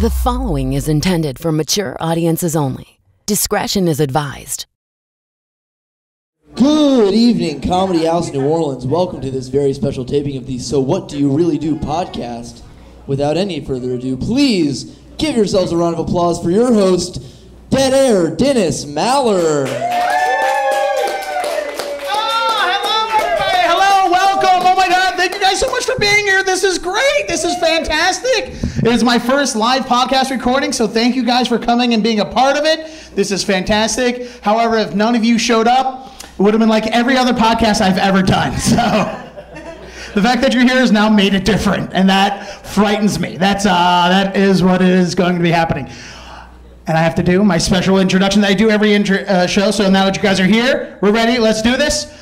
The following is intended for mature audiences only. Discretion is advised. Good evening, Comedy House, New Orleans. Welcome to this very special taping of the So What Do You Really Do? Podcast. Without any further ado, please give yourselves a round of applause for your host, Dead Air, Dennis Maler. So much for being here. This is great. This is fantastic. It is my first live podcast recording, so thank you guys for coming and being a part of it. This is fantastic. However, if none of you showed up, it would have been like every other podcast I've ever done. So the fact that you're here has now made it different, and that frightens me. That is what is going to be happening. And I have to do my special introduction that I do every show, so now that you guys are here, we're ready. Let's do this.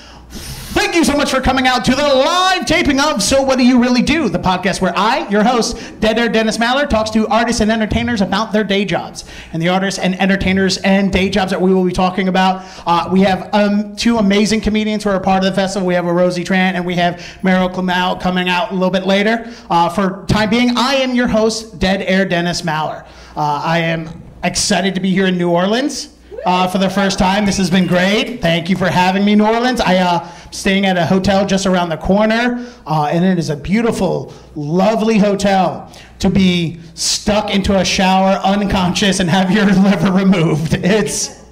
Thank you so much for coming out to the live taping of So What Do You Really Do? The podcast where I, your host, Dead Air Dennis Maler, talks to artists and entertainers about their day jobs. And the artists and entertainers and day jobs that we will be talking about, we have two amazing comedians who are a part of the festival. We have Rosie Tran and we have Meryl Klemow coming out a little bit later. For time being, I am your host, Dead Air Dennis Maler. I am excited to be here in New Orleans. For the first time. This has been great. Thank you for having me, New Orleans. I'm staying at a hotel just around the corner, and it is a beautiful, lovely hotel. To be stuck into a shower unconscious and have your liver removed. It's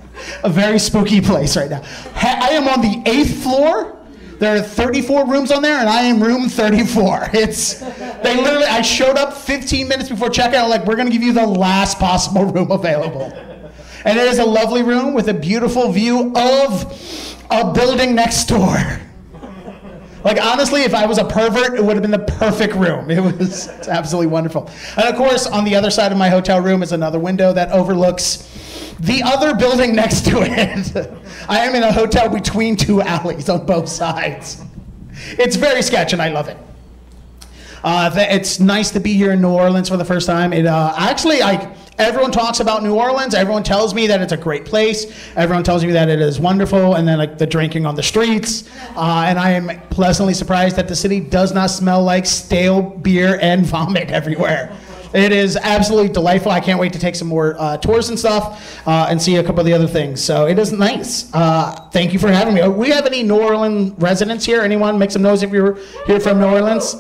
a very spooky place right now. I am on the 8th floor. There are 34 rooms on there, and I am room 34. I showed up 15 minutes before checkout, like, we're gonna give you the last possible room available. And it is a lovely room with a beautiful view of a building next door. Like, honestly, if I was a pervert, it would have been the perfect room. It's absolutely wonderful. And of course, on the other side of my hotel room is another window that overlooks the other building next to it. I am in a hotel between two alleys on both sides. It's very sketchy, and I love it. It's nice to be here in New Orleans for the first time. Everyone talks about New Orleans. Everyone tells me that it's a great place. Everyone tells me that it is wonderful, and then like the drinking on the streets. And I am pleasantly surprised that the city does not smell like stale beer and vomit everywhere. It is absolutely delightful. I can't wait to take some more tours and stuff and see a couple of the other things. So it is nice. Thank you for having me. We have any New Orleans residents here? Anyone? Make some noise if you're here from New Orleans.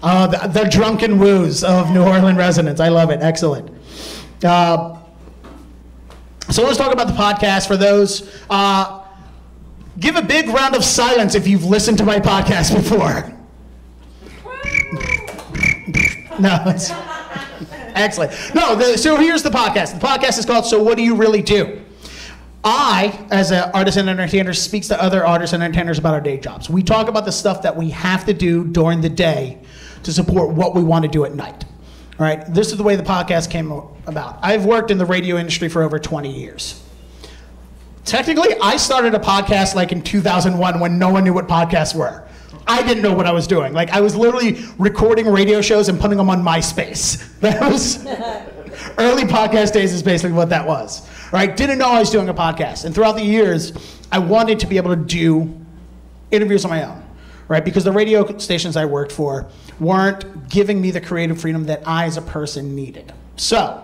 The drunken woos of New Orleans residents. I love it. Excellent. So let's talk about the podcast for those. Give a big round of silence if you've listened to my podcast before. No, it's excellent. So here's the podcast. The podcast is called So What Do You Really Do? I, as an artist and entertainer, speaks to other artists and entertainers about our day jobs. We talk about the stuff that we have to do during the day to support what we want to do at night. All right, this is the way the podcast came about. I've worked in the radio industry for over 20 years. Technically, I started a podcast like in 2001 when no one knew what podcasts were. I didn't know what I was doing. Like, I was literally recording radio shows and putting them on MySpace. That was early podcast days is basically what that was. All right, didn't know I was doing a podcast. And throughout the years, I wanted to be able to do interviews on my own. Right, because the radio stations I worked for weren't giving me the creative freedom that I as a person needed. So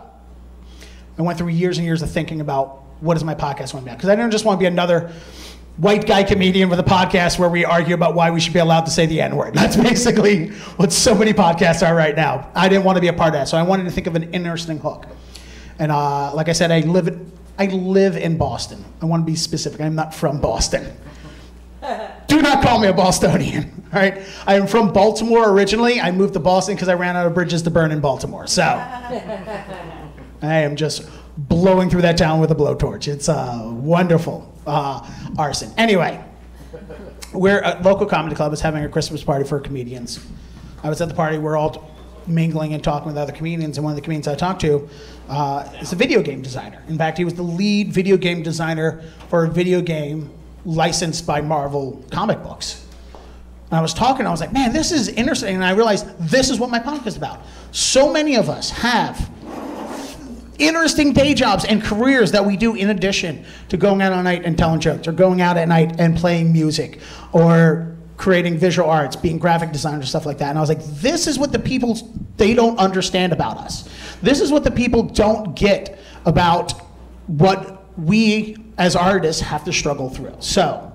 I went through years and years of thinking about what is my podcast going to be, because I didn't just want to be another white guy comedian with a podcast where we argue about why we should be allowed to say the N-word. That's basically what so many podcasts are right now. I didn't want to be a part of that, so I wanted to think of an interesting hook. And like I said, I live in Boston. I want to be specific. I'm not from Boston. Do not call me a Bostonian, all right? I am from Baltimore originally. I moved to Boston because I ran out of bridges to burn in Baltimore. So I am just blowing through that town with a blowtorch. It's wonderful. Arson. Anyway, a local comedy club is having a Christmas party for comedians. I was at the party. We're all mingling and talking with other comedians, and one of the comedians I talked to is a video game designer. In fact, he was the lead video game designer for a video game licensed by Marvel comic books. And I was talking, I was like, man, this is interesting. And I realized this is what my podcast is about. So many of us have interesting day jobs and careers that we do in addition to going out at night and telling jokes, or going out at night and playing music, or creating visual arts, being graphic designers, stuff like that. And I was like, this is what the people they don't understand about us. This is what the people don't get about what we as artists have to struggle through. So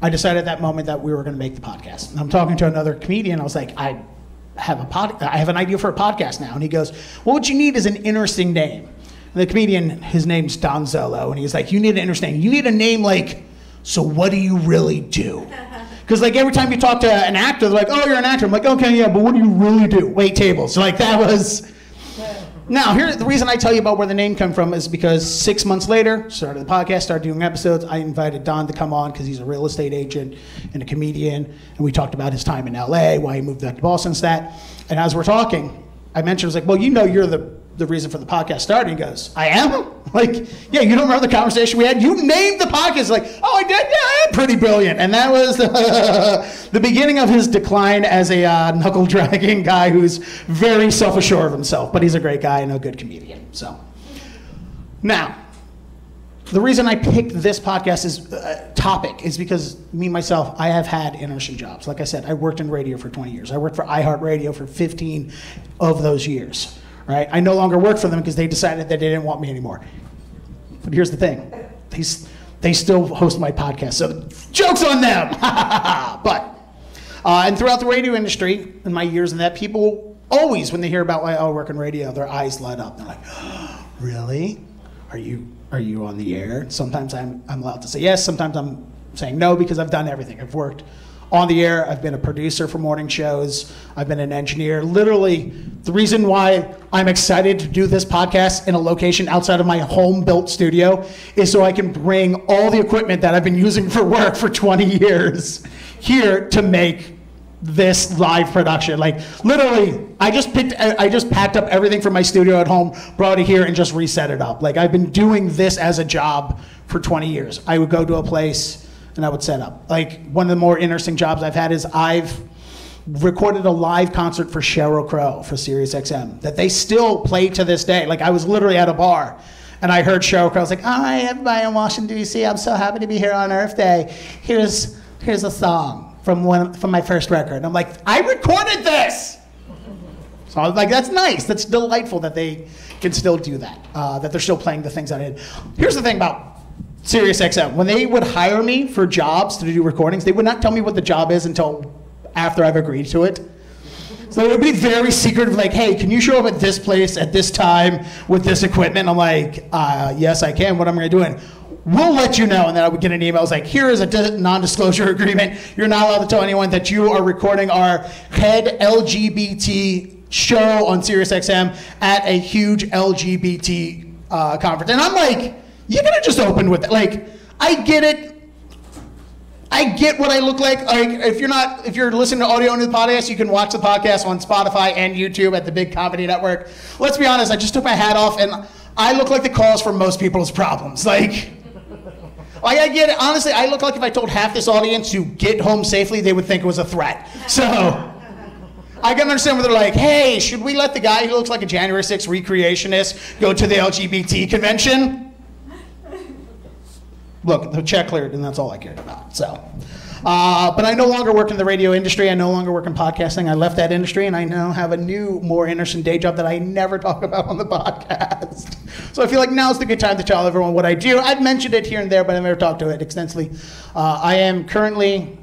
I decided at that moment that we were gonna make the podcast. And I'm talking to another comedian, I was like, I have an idea for a podcast now. And he goes, well, what you need is an interesting name. And the comedian, his name's Don Zolo, and he's like, you need an interesting name. You need a name like, So What Do You Really Do? Because like every time you talk to an actor, they're like, oh, you're an actor. I'm like, okay, yeah, but what do you really do? Wait tables. So like that was. Now, here's the reason I tell you about where the name come from is because 6 months later, started the podcast, started doing episodes. I invited Don to come on because he's a real estate agent and a comedian. And we talked about his time in LA, why he moved back to Boston, that. And as we're talking, I mentioned, I was like, well, you know, you're the reason for the podcast starting. He goes, I am? Like, yeah, you don't remember the conversation we had? You named the podcast. Like, oh, I did? Yeah, I am pretty brilliant. And that was the beginning of his decline as a knuckle-dragging guy who's very self-assured of himself, but he's a great guy and a good comedian. So, now, the reason I picked this podcast is topic is because me, myself, I have had interesting jobs. Like I said, I worked in radio for 20 years. I worked for iHeartRadio for 15 of those years. Right? I no longer work for them because they decided that they didn't want me anymore. But here's the thing. They still host my podcast, so joke's on them. But, and throughout the radio industry, in my years and that, people always, when they hear about why I work in radio, their eyes light up. They're like, oh, really? Are you on the air? Sometimes I'm allowed to say yes, sometimes I'm saying no because I've done everything. I've worked on the air, I've been a producer for morning shows, I've been an engineer. Literally, the reason why I'm excited to do this podcast in a location outside of my home-built studio is so I can bring all the equipment that I've been using for work for 20 years here to make this live production. Like, literally, I just packed up everything from my studio at home, brought it here, and just reset it up. Like, I've been doing this as a job for 20 years. I would go to a place, and I would set up. Like, one of the more interesting jobs I've had is I've recorded a live concert for Sheryl Crow for Sirius XM that they still play to this day. Like, I was literally at a bar and I heard Sheryl Crow. I was like, all right, everybody in Washington, D.C., I'm so happy to be here on Earth Day. Here's a song from my first record. I'm like, I recorded this! So I was like, that's nice. That's delightful that they can still do that, that they're still playing the things I did. Here's the thing about Sirius XM, when they would hire me for jobs to do recordings, they would not tell me what the job is until after I've agreed to it. So it would be very secretive, like, hey, can you show up at this place at this time with this equipment? I'm like, yes, I can. What am I doing? We'll let you know. And then I would get an email. I was like, here is a non-disclosure agreement. You're not allowed to tell anyone that you are recording our head LGBT show on Sirius XM at a huge LGBT conference. And I'm like, you could have just opened with it. Like, I get it. I get what I look like. Like, if you're listening to audio on the podcast, you can watch the podcast on Spotify and YouTube at the Big Comedy Network. Let's be honest, I just took my hat off and I look like the cause for most people's problems. Like I get it. Honestly, I look like if I told half this audience to get home safely, they would think it was a threat. So I can understand where they're like, hey, should we let the guy who looks like a January 6th recreationist go to the LGBT convention? Look, the check cleared, and that's all I cared about. So, but I no longer work in the radio industry. I no longer work in podcasting. I left that industry, and I now have a new, more interesting day job that I never talk about on the podcast. So I feel like now's the good time to tell everyone what I do. I've mentioned it here and there, but I've never talked to it extensively. I am currently,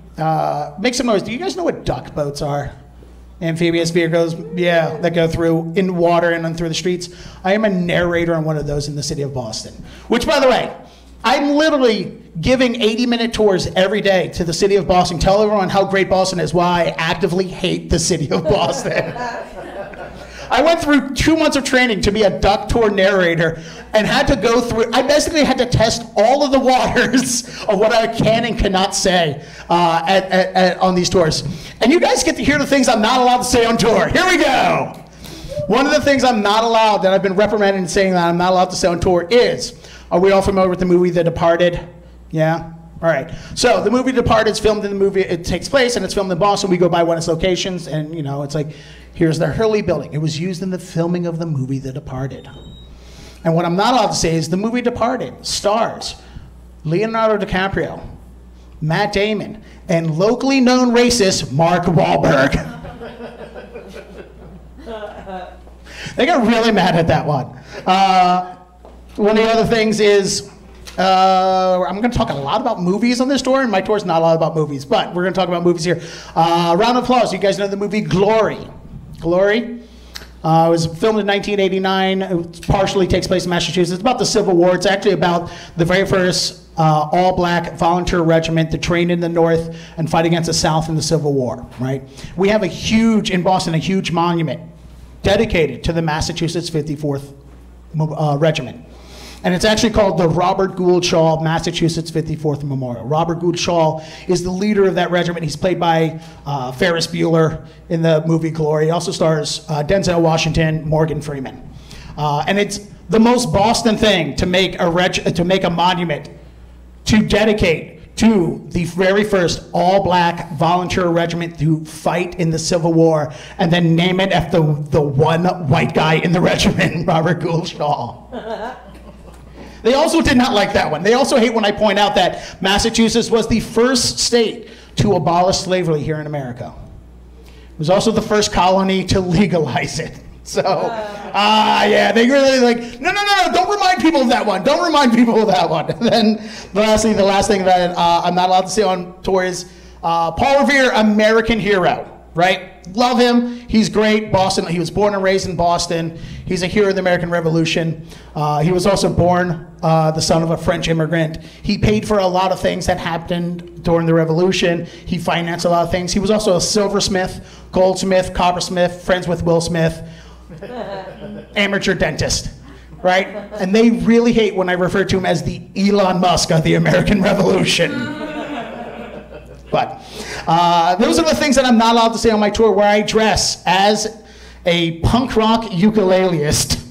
make some noise. Do you guys know what duck boats are? Amphibious vehicles, yeah, that go through in water and on through the streets. I am a narrator on one of those in the city of Boston, which, by the way, I'm literally giving 80-minute tours every day to the city of Boston, tell everyone how great Boston is, why I actively hate the city of Boston. I went through 2 months of training to be a duck tour narrator and had to go through, I basically had to test all of the waters of what I can and cannot say on these tours. And you guys get to hear the things I'm not allowed to say on tour. Here we go. One of the things I'm not allowed, that I've been reprimanded and saying that I'm not allowed to say on tour is, are we all familiar with the movie The Departed? Yeah? All right. So the movie Departed is filmed in the movie. It takes place, and it's filmed in Boston. We go by one of its locations, and, you know, it's like, here's the Hurley building. It was used in the filming of the movie The Departed. And what I'm not allowed to say is the movie Departed stars Leonardo DiCaprio, Matt Damon, and locally known racist Mark Wahlberg. They got really mad at that one. One of the other things is, I'm going to talk a lot about movies on this tour, and my tour's not a lot about movies, but we're going to talk about movies here. Round of applause. You guys know the movie Glory. Glory. It was filmed in 1989. It partially takes place in Massachusetts. It's about the Civil War. It's actually about the very first all-black volunteer regiment that trained in the North and fight against the South in the Civil War, right? We have in Boston, a huge monument dedicated to the Massachusetts 54th Regiment. And it's actually called the Robert Gould Shaw Massachusetts 54th Memorial. Robert Gould Shaw is the leader of that regiment. He's played by Ferris Bueller in the movie Glory. He also stars Denzel Washington, Morgan Freeman. And it's the most Boston thing to make a monument to dedicate to the very first all-black volunteer regiment to fight in the Civil War, and then name it after the one white guy in the regiment, Robert Gould Shaw. They also did not like that one. They also hate when I point out that Massachusetts was the first state to abolish slavery here in America. It was also the first colony to legalize it. So, yeah, they really like, no, don't remind people of that one. Don't remind people of that one. And then lastly, the last thing that I'm not allowed to say on tour is Paul Revere, American hero, right? Love him. He's great. Boston. He was born and raised in Boston. He's a hero of the American Revolution. He was also born the son of a French immigrant. He paid for a lot of things that happened during the Revolution. He financed a lot of things. He was also a silversmith, goldsmith, coppersmith, friends with Will Smith, amateur dentist, right? And they really hate when I refer to him as the Elon Musk of the American Revolution. But those are the things that I'm not allowed to say on my tour, where I dress as a punk rock ukuleleist.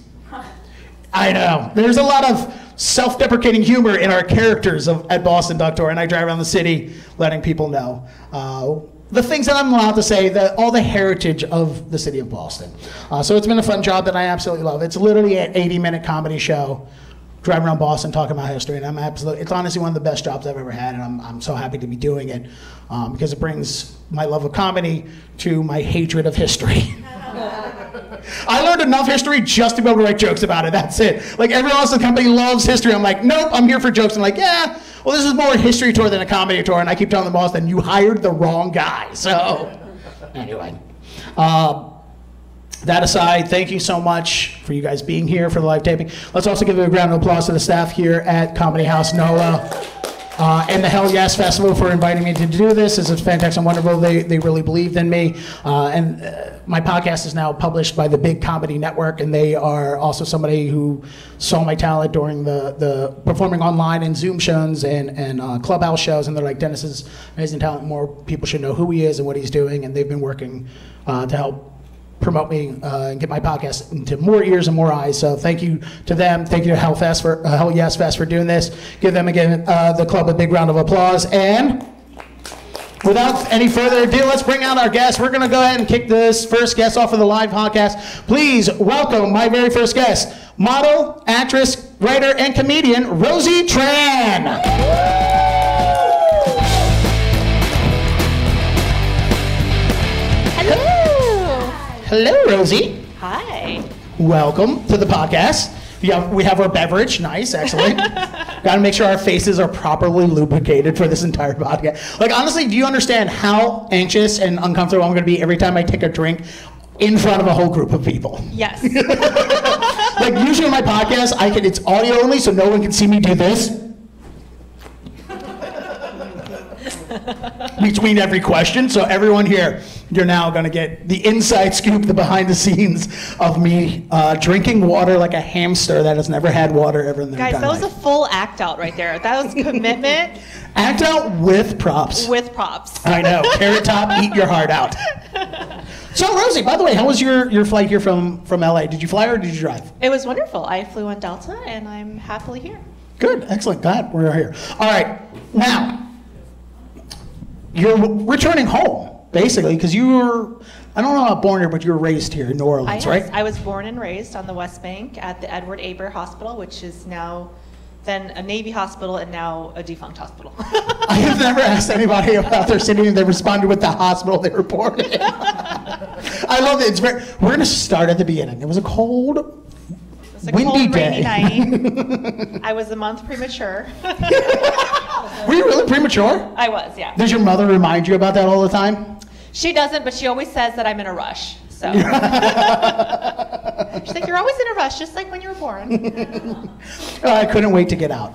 I know. There's a lot of self-deprecating humor in our characters at Boston Duck Tour, and I drive around the city letting people know the things that I'm allowed to say, all the heritage of the city of Boston. So it's been a fun job that I absolutely love. It's literally an 80-minute comedy show. Driving around Boston talking about history, and it's honestly one of the best jobs I've ever had, and I'm so happy to be doing it because it brings my love of comedy to my hatred of history. I learned enough history just to be able to write jokes about it. That's it. Like, everyone else in the company loves history. I'm like, nope, I'm here for jokes. I'm like, yeah, well, this is more a history tour than a comedy tour, and I keep telling the boss, then you hired the wrong guy. So, anyway. That aside, thank you so much for you guys being here for the live taping. Let's also give a round of applause to the staff here at Comedy House, NOLA, and the Hell Yes Festival for inviting me to do this. It's fantastic and wonderful. They really believed in me. And my podcast is now published by the Big Comedy Network, and they are also somebody who saw my talent during the performing online in Zoom shows and Clubhouse shows, and they're like, Dennis is amazing talent. More people should know who he is and what he's doing, and they've been working to help promote me and get my podcast into more ears and more eyes. So thank you to them. Thank you to Hell Yes Fest for doing this. Give them again, the club, a big round of applause. And without any further ado, let's bring out our guests. We're going to go ahead and kick this first guest off of the live podcast. Please welcome my very first guest, model, actress, writer, and comedian, Rosie Tran. Hello, Rosie. Hi. Welcome to the podcast. We have our beverage. Nice, excellent. Got to make sure our faces are properly lubricated for this entire podcast. Like, honestly, do you understand how anxious and uncomfortable I'm going to be every time I take a drink in front of a whole group of people? Yes. Like, usually on my podcast, it's audio only, so no one can see me do this. Between every question, so everyone here, you're now going to get the inside scoop, the behind the scenes of me drinking water like a hamster that has never had water ever in their life. Guys, that was a full act out right there. That was commitment. Act out with props. With props. I know. Carrot Top, eat your heart out. So, Rosie, by the way, how was your flight here from LA? Did you fly or did you drive? It was wonderful. I flew on Delta, and I'm happily here. Good. Excellent. Glad we're here. All right. Now, you're returning home, basically, because you were, I don't know how born here, but you were raised here in New Orleans, right? I was born and raised on the West Bank at the Edward Aber Hospital, which is now then a Navy hospital and now a defunct hospital. I have never asked anybody about their city, and they responded with the hospital they were born in. I love it. It's very, we're going to start at the beginning. It was a cold, windy, rainy night. I was a month premature. Were you really premature? I was, yeah. Does your mother remind you about that all the time? She doesn't, but she always says that I'm in a rush. So. She's like, you're always in a rush, just like when you were born. I couldn't wait to get out.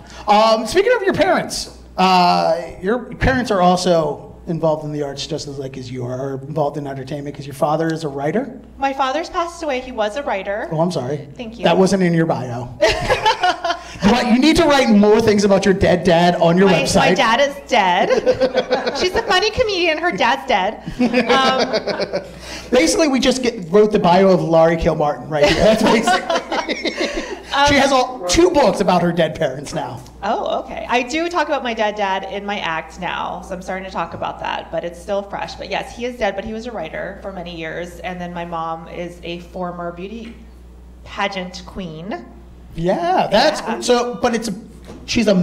Speaking of your parents are also involved in the arts just as like as you are, involved in entertainment, because your father is a writer? My father's passed away. He was a writer. Oh, I'm sorry. Thank you. That wasn't in your bio. But you need to write more things about your dead dad on your website. My dad is dead. She's a funny comedian. Her dad's dead. Basically, we just wrote the bio of Laurie Kilmartin right here. That's basically. She has two books about her dead parents now. Oh, okay. I do talk about my dead dad in my act now, so I'm starting to talk about that, but it's still fresh. But yes, he is dead, but he was a writer for many years. And then my mom is a former beauty pageant queen. Yeah, that's, yeah. So, but it's, she's a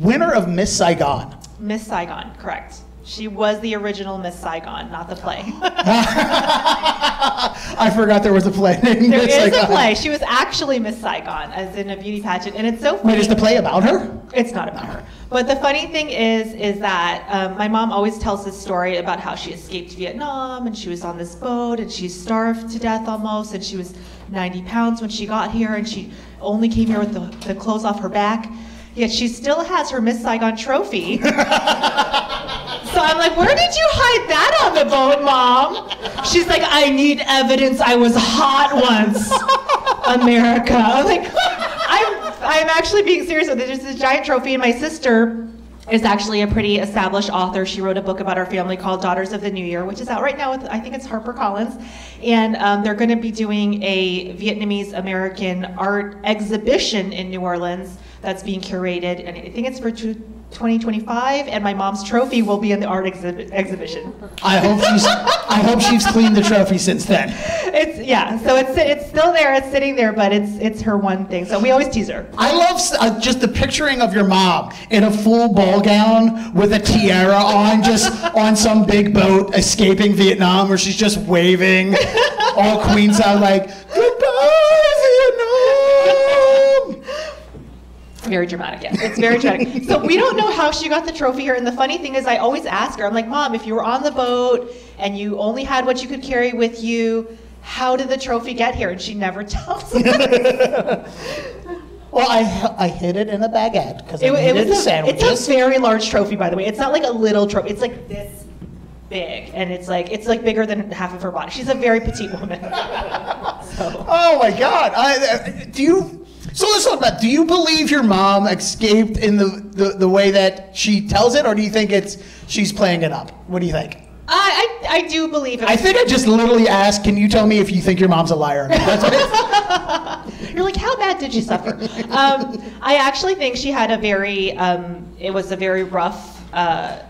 winner of Miss Saigon. Miss Saigon, correct. She was the original Miss Saigon, not the play. I forgot there was a play named Miss Saigon. There is a play. She was actually Miss Saigon, as in a beauty pageant, and it's so funny. Wait, is the play about her? It's not about her. But the funny thing is that my mom always tells this story about how she escaped Vietnam, and she was on this boat, and she starved to death almost, and she was 90 pounds when she got here, and she only came here with the clothes off her back, yet she still has her Miss Saigon trophy. So I'm like, where did you hide that on the boat, Mom? She's like, I need evidence I was hot once, America. I'm like, I'm actually being serious with it. There's this giant trophy, and my sister is actually a pretty established author. She wrote a book about our family called Daughters of the New Year, which is out right now with, I think it's HarperCollins. And they're gonna be doing a Vietnamese-American art exhibition in New Orleans that's being curated, and I think it's for 2025, and my mom's trophy will be in the art exhibition. I hope she's cleaned the trophy since then. So it's still there. It's sitting there, but it's her one thing. So we always tease her. I love just the picturing of your mom in a full ball gown with a tiara on, just on some big boat escaping Vietnam, where she's just waving, all queens out like goodbye Vietnam. Very dramatic, yeah. It's very dramatic. So we don't know how she got the trophy here, and the funny thing is I always ask her, I'm like, Mom, if you were on the boat and you only had what you could carry with you, how did the trophy get here? And she never tells me. Well, I hid it in a baguette because it was in sandwiches. It's a very large trophy, by the way. It's not like a little trophy. It's like this big, and it's like bigger than half of her body. She's a very petite woman. So. Oh, my God. So let's talk about, do you believe your mom escaped in the way that she tells it, or do you think she's playing it up? What do you think? I do believe it. I think I just literally asked, can you tell me if you think your mom's a liar? That's what it is. You're like, how bad did you suffer? I actually think she had a very rough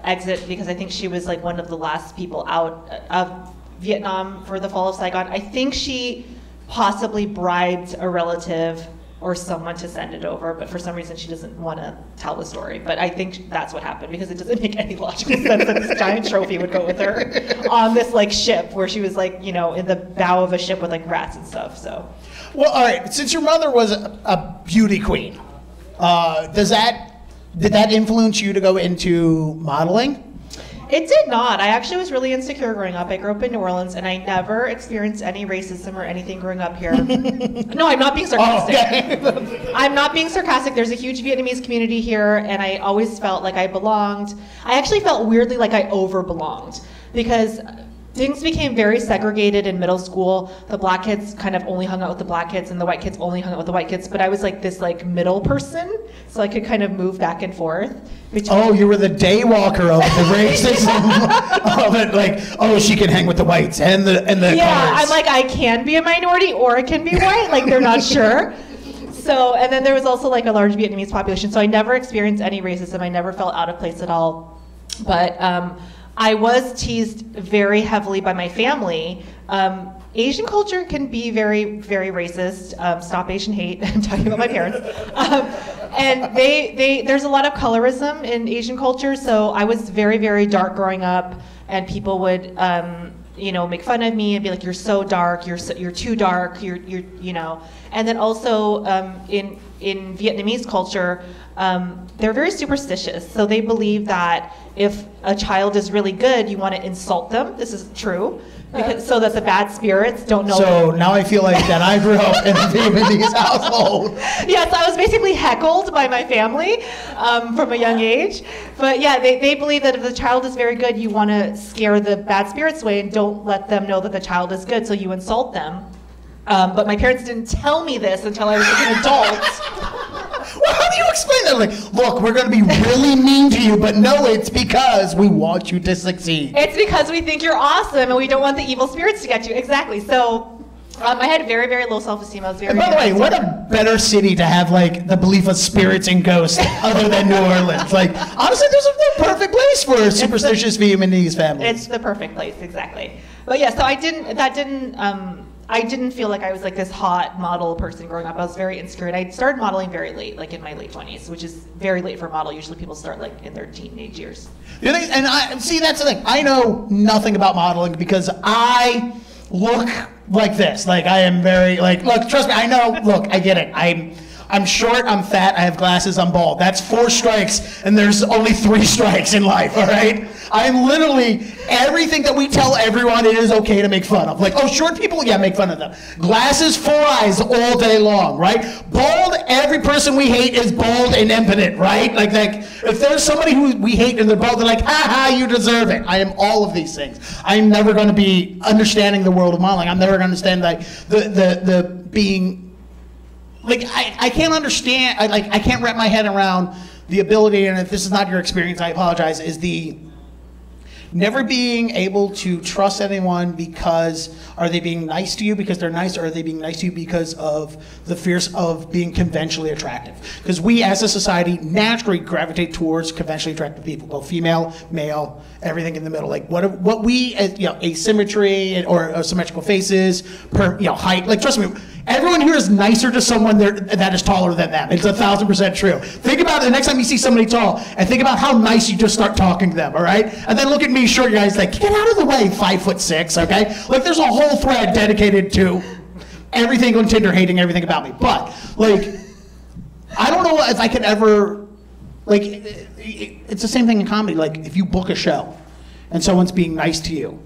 exit, because I think she was like one of the last people out of Vietnam for the fall of Saigon. I think she possibly bribed a relative or someone to send it over, but for some reason she doesn't want to tell the story. But I think that's what happened, because it doesn't make any logical sense that this giant trophy would go with her on this like ship where she was like, you know, in the bow of a ship with like rats and stuff. So, well, all right. Since your mother was a beauty queen, did that influence you to go into modeling? It did not. I actually was really insecure growing up. I grew up in New Orleans, and I never experienced any racism or anything growing up here. No, I'm not being sarcastic. Oh, okay. I'm not being sarcastic. There's a huge Vietnamese community here, and I always felt like I belonged. I actually felt weirdly like I over-belonged, because things became very segregated in middle school. The black kids kind of only hung out with the black kids, and the white kids only hung out with the white kids, but I was like this like middle person, so I could kind of move back and forth. Oh, you were the day walker of the racism of it, like, oh, she can hang with the whites and the yeah, colors. I'm like, I can be a minority or I can be white, like they're not sure. So, and then there was also like a large Vietnamese population, so I never experienced any racism. I never felt out of place at all, but I was teased very heavily by my family. Asian culture can be very, very racist. Stop Asian hate. I'm talking about my parents. And there's a lot of colorism in Asian culture. So I was very, very dark growing up, and people would you know, make fun of me and be like, "You're so dark. You're too dark. You're you know." And then also in Vietnamese culture, they're very superstitious. So they believe that if a child is really good, you want to insult them. This is true, because so that the bad spirits don't know. So them. Now I feel like that I grew up in a Vietnamese household. Yes, yeah, so I was basically heckled by my family from a young age. But yeah, they believe that if the child is very good, you want to scare the bad spirits away and don't let them know that the child is good, so you insult them. But my parents didn't tell me this until I was like an adult. Well, how do you explain that? Like, look, we're going to be really mean to you, but no, it's because we want you to succeed. It's because we think you're awesome, and we don't want the evil spirits to get you. Exactly. So I had very, very low self-esteem. I was very. And by the way, what a better city to have like the belief of spirits and ghosts other than New Orleans. Like, honestly, there's a perfect place for superstitious Vietnamese families. It's the perfect place, exactly. But yeah, so I didn't feel like I was like this hot model person growing up. I was very insecure, and I started modeling very late, like in my late 20s, which is very late for a model. Usually people start like in their teenage years. And I see, that's the thing. I know nothing about modeling because I look like this. Like I am very like, look, trust me, I know, look, I get it. I'm short, I'm fat, I have glasses, I'm bald. That's 4 strikes, and there's only 3 strikes in life, all right? I'm literally, everything that we tell everyone it is okay to make fun of. Like, oh, short people? Yeah, make fun of them. Glasses, 4 eyes all day long, right? Bald, every person we hate is bald and impotent, right? Like, if there's somebody who we hate and they're bald, they're like, ha ha, you deserve it. I am all of these things. I'm never gonna be understanding the world of modeling. I'm never gonna understand, like, the being, like, I can't understand, I can't wrap my head around the ability, and if this is not your experience, I apologize, is the never being able to trust anyone because, are they being nice to you because they're nice, or are they being nice to you because of the fears of being conventionally attractive? Because we as a society naturally gravitate towards conventionally attractive people, both female, male, everything in the middle. Like what we, you know, asymmetry or symmetrical faces, you know, height, like trust me, everyone here is nicer to someone that is taller than them. It's 1,000% true. Think about it the next time you see somebody tall, and think about how nice you just start talking to them, all right? And then look at me, short guys, like, get out of the way, 5'6", okay? Like, there's a whole thread dedicated to everything on Tinder hating everything about me. But, like, I don't know if I could ever, like, it's the same thing in comedy. Like, if you book a show, and someone's being nice to you,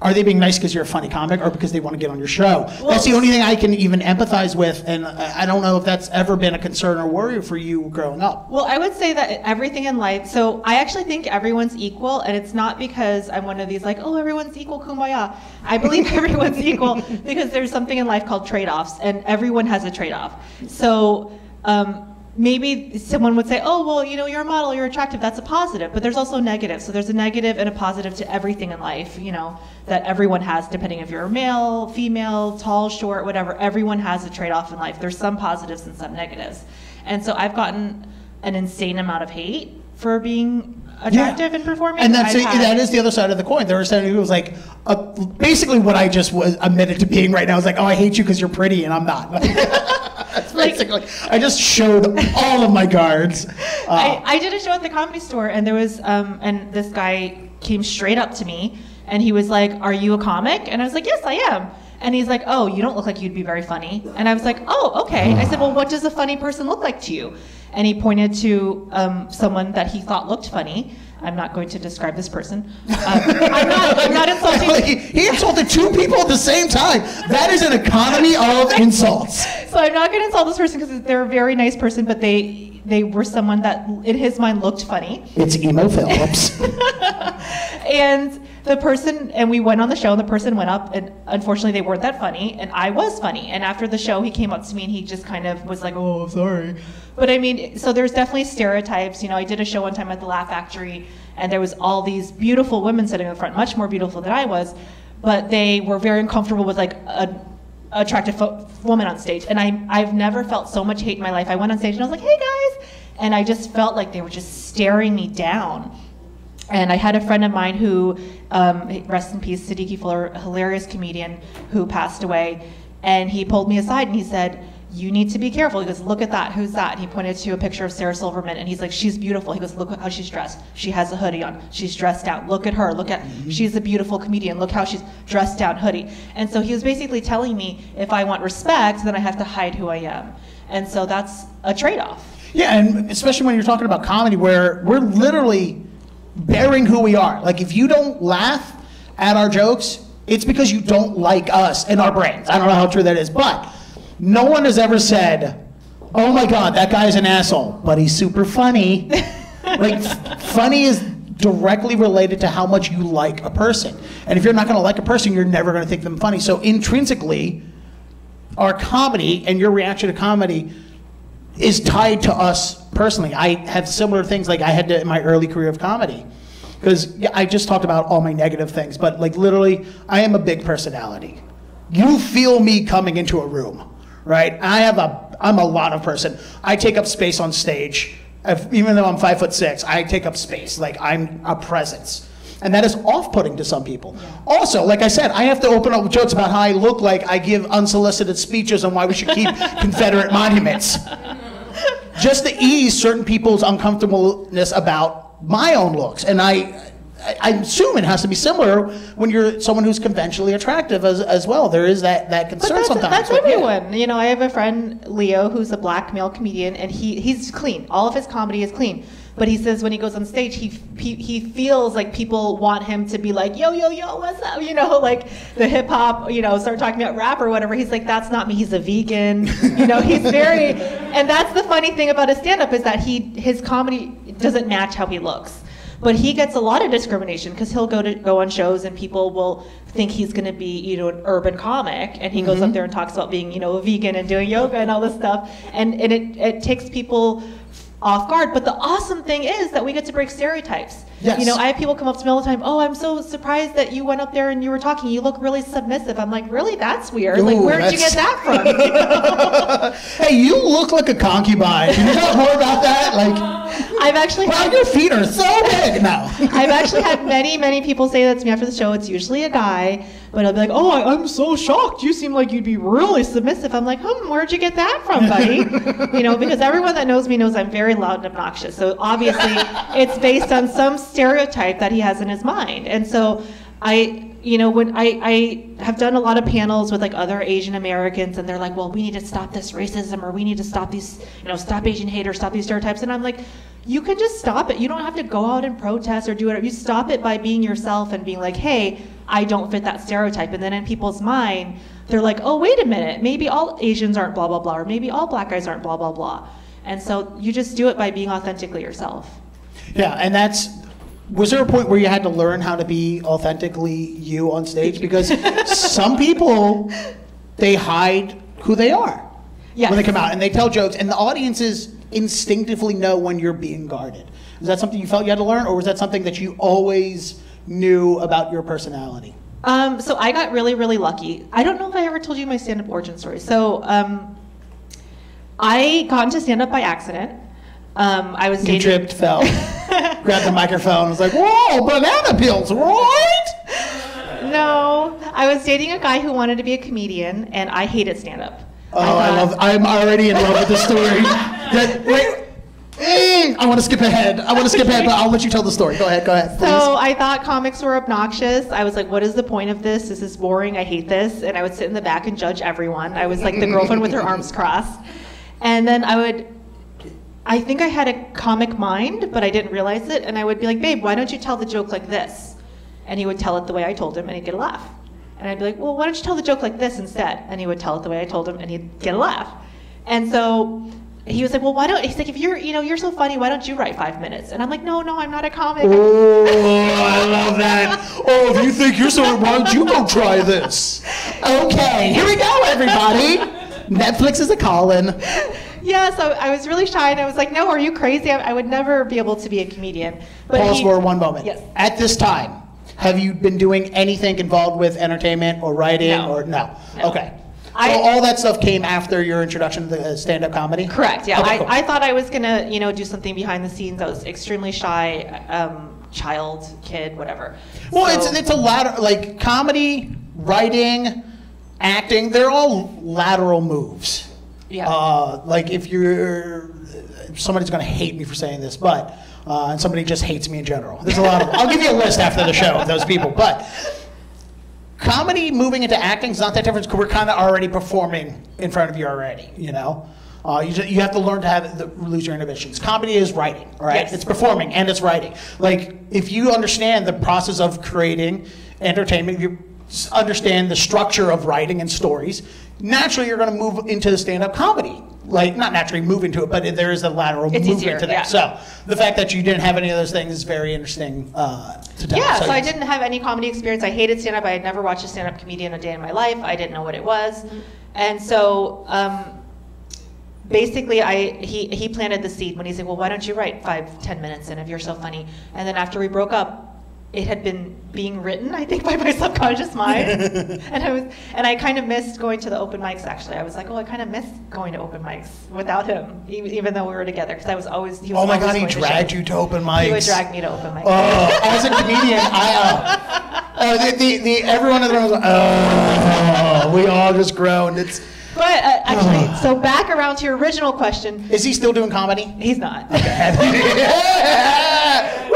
are they being nice because you're a funny comic or because they want to get on your show? Well, that's the only thing I can even empathize with, and I don't know if that's ever been a concern or worry for you growing up. Well, I would say that everything in life, so I actually think everyone's equal, and it's not because I'm one of these like, oh, everyone's equal, kumbaya. I believe everyone's equal because there's something in life called trade-offs, and everyone has a trade-off. So maybe someone would say, oh, well, you know, you're a model, you're attractive, that's a positive, but there's also a negative. So there's a negative and a positive to everything in life, you know, that everyone has, depending if you're male, female, tall, short, whatever, everyone has a trade-off in life. There's some positives and some negatives. And so I've gotten an insane amount of hate for being attractive and performing. And that is the other side of the coin. There are somebody who was like, basically what I just was admitted to being right now is like, oh, I hate you because you're pretty and I'm not. That's basically, like, I just showed all of my guards. I did a show at the Comedy Store, and there was, and this guy came straight up to me, and he was like, "Are you a comic?" And I was like, "Yes, I am." And he's like, "Oh, you don't look like you'd be very funny." And I was like, "Oh, okay." I said, "Well, what does a funny person look like to you?" And he pointed to someone that he thought looked funny. I'm not going to describe this person. I'm not insulting. He insulted 2 people at the same time. That is an economy of insults. So I'm not going to insult this person because they're a very nice person, but they were someone that, in his mind, looked funny. It's Emo Phillips. And the person, and we went on the show, and the person went up, and unfortunately they weren't that funny, and I was funny. And after the show, he came up to me, and he just kind of was like, oh, I'm sorry. But I mean, so there's definitely stereotypes. You know, I did a show one time at the Laugh Factory, and there was all these beautiful women sitting in the front, much more beautiful than I was, but they were very uncomfortable with like an attractive woman on stage. And I've never felt so much hate in my life. I went on stage and I was like, hey guys, and I just felt like they were just staring me down. And I had a friend of mine who, rest in peace, Siddiqui Fuller, hilarious comedian who passed away, and he pulled me aside and he said, you need to be careful. He goes, look at that, who's that? And he pointed to a picture of Sarah Silverman, and he's like, she's beautiful. He goes, look how she's dressed. She has a hoodie on. She's dressed down. Look at her. Look at, she's a beautiful comedian. Look how she's dressed down, hoodie. And so he was basically telling me, if I want respect, then I have to hide who I am. And so that's a trade-off. Yeah, and especially when you're talking about comedy, where we're literally bearing who we are. Like, if you don't laugh at our jokes, it's because you don't like us and our brands. I don't know how true that is, but no one has ever said, oh my God, that guy's an asshole, but he's super funny. Like, funny is directly related to how much you like a person. And if you're not gonna like a person, you're never gonna think them funny. So intrinsically, our comedy and your reaction to comedy is tied to us personally. I have similar things, like I had to in my early career of comedy, because I just talked about all my negative things, but like literally, I am a big personality. You feel me coming into a room, right? I'm a lot of person. I take up space on stage. Even though I'm 5'6", I take up space. Like, I'm a presence. And that is off-putting to some people. Also, like I said, I have to open up with jokes about how I look like I give unsolicited speeches on why we should keep Confederate monuments. Just to ease certain people's uncomfortableness about my own looks. And I assume it has to be similar when you're someone who's conventionally attractive as well. There is that concern sometimes. That's everyone. Yeah. You know, I have a friend, Leo, who's a black male comedian, and he's clean. All of his comedy is clean. But he says when he goes on stage, he feels like people want him to be like, yo, yo, yo, what's up? You know, like the hip hop, you know, start talking about rap or whatever. He's like, that's not me. He's a vegan. You know, he's very, and that's the funny thing about his stand-up is that his comedy doesn't match how he looks. But he gets a lot of discrimination because he'll go on shows and people will think he's going to be, you know, an urban comic, and he goes up there and talks about being, you know, a vegan and doing yoga and all this stuff, and it takes people off guard. But the awesome thing is that we get to break stereotypes. Yes. You know, I have people come up to me all the time, oh, I'm so surprised that you went up there and you were talking. You look really submissive. I'm like, really? That's weird. Ooh, like, where did you get that from? You know? Hey, you look like a concubine. Can you talk more about that? Like, I've actually your feet are so big now. I've actually had many, many people say that to me after the show. It's usually a guy, but I'll be like, oh, I'm so shocked. You seem like you'd be really submissive. I'm like, where'd you get that from, buddy? You know, because everyone that knows me knows I'm very loud and obnoxious. So obviously it's based on some stereotype that he has in his mind. And so I have done a lot of panels with like other Asian Americans, and they're like, well, we need to stop this racism, or we need to stop these, you know, stop Asian hate, or stop these stereotypes. And I'm like, you can just stop it. You don't have to go out and protest or do whatever. You stop it by being yourself and being like, hey, I don't fit that stereotype. And then in people's mind, they're like, oh, wait a minute, maybe all Asians aren't blah, blah, blah, or maybe all black guys aren't blah, blah, blah. And so you just do it by being authentically yourself. Yeah, and that's, was there a point where you had to learn how to be authentically you on stage? Because some people, they hide who they are when they come out, and they tell jokes, and the audiences instinctively know when you're being guarded. Is that something you felt you had to learn, or was that something that you always knew about your personality? So I got really, really lucky. I don't know if I ever told you my stand-up origin story. So I got into stand-up by accident. I was dating. You tripped, fell, grabbed the microphone, was like, whoa, banana peels, right? No, I was dating a guy who wanted to be a comedian, and I hated stand-up. Oh, I'm already in love with the story. I want to skip ahead. But I'll let you tell the story. Go ahead, please. So I thought comics were obnoxious. I was like, what is the point of this? This is boring. I hate this. And I would sit in the back and judge everyone. I was like the girlfriend with her arms crossed. And then I think I had a comic mind, but I didn't realize it. And I would be like, babe, why don't you tell the joke like this? And he would tell it the way I told him, and he'd get a laugh. And I'd be like, well, why don't you tell the joke like this instead? And he would tell it the way I told him, and he'd get a laugh. And so he was like, well, why don't, he's like, if you're, you know, you're so funny, why don't you write 5 minutes? And I'm like, no, I'm not a comic. Oh, I love that. Oh, if you think you're so, why don't you go try this? Okay, here we go, everybody. Netflix is a call-in. Yeah, so I was really shy, and I was like, no, are you crazy? I would never be able to be a comedian. But pause for one moment. Yes. At this time, have you been doing anything involved with entertainment or writing? No. Okay. So all that stuff came after your introduction to the stand-up comedy? Correct, yeah. Okay, cool. I thought I was going to, you know, do something behind the scenes. I was extremely shy, kid, whatever. Well, so, it's a ladder, like comedy, writing, acting, they're all lateral moves. Yeah. Like if you're, somebody's gonna hate me for saying this, but and somebody just hates me in general. There's a lot of. I'll give you a list after the show of those people, but. Comedy moving into acting is not that different because we're kind of already performing in front of you already, you know? You have to learn to have lose your inhibitions. Comedy is writing, all right? Yes. It's performing and it's writing. Like, if you understand the process of creating entertainment, you understand the structure of writing and stories, naturally you're going to move into stand-up comedy. Like, not naturally move into it, but there is a lateral movement to that. Yeah. So the fact that you didn't have any of those things is very interesting to tell. Yeah, so I didn't have any comedy experience. I hated stand-up. I had never watched a stand-up comedian a day in my life. I didn't know what it was. And so basically he planted the seed when he said, well, why don't you write 5-10 minutes in of You're So Funny? And then after we broke up, it had been being written, I think, by my subconscious mind. and I kind of missed going to the open mics, actually. I was like, oh, I kind of missed going to open mics without him, even though we were together, because I was always, he was, oh my God, he dragged you to open mics. He would drag me to open mics. Oh, as a comedian, everyone in the room was like, oh, we all just groaned. It's, but actually, so back around to your original question. Is he still doing comedy? He's not. Okay. Woo!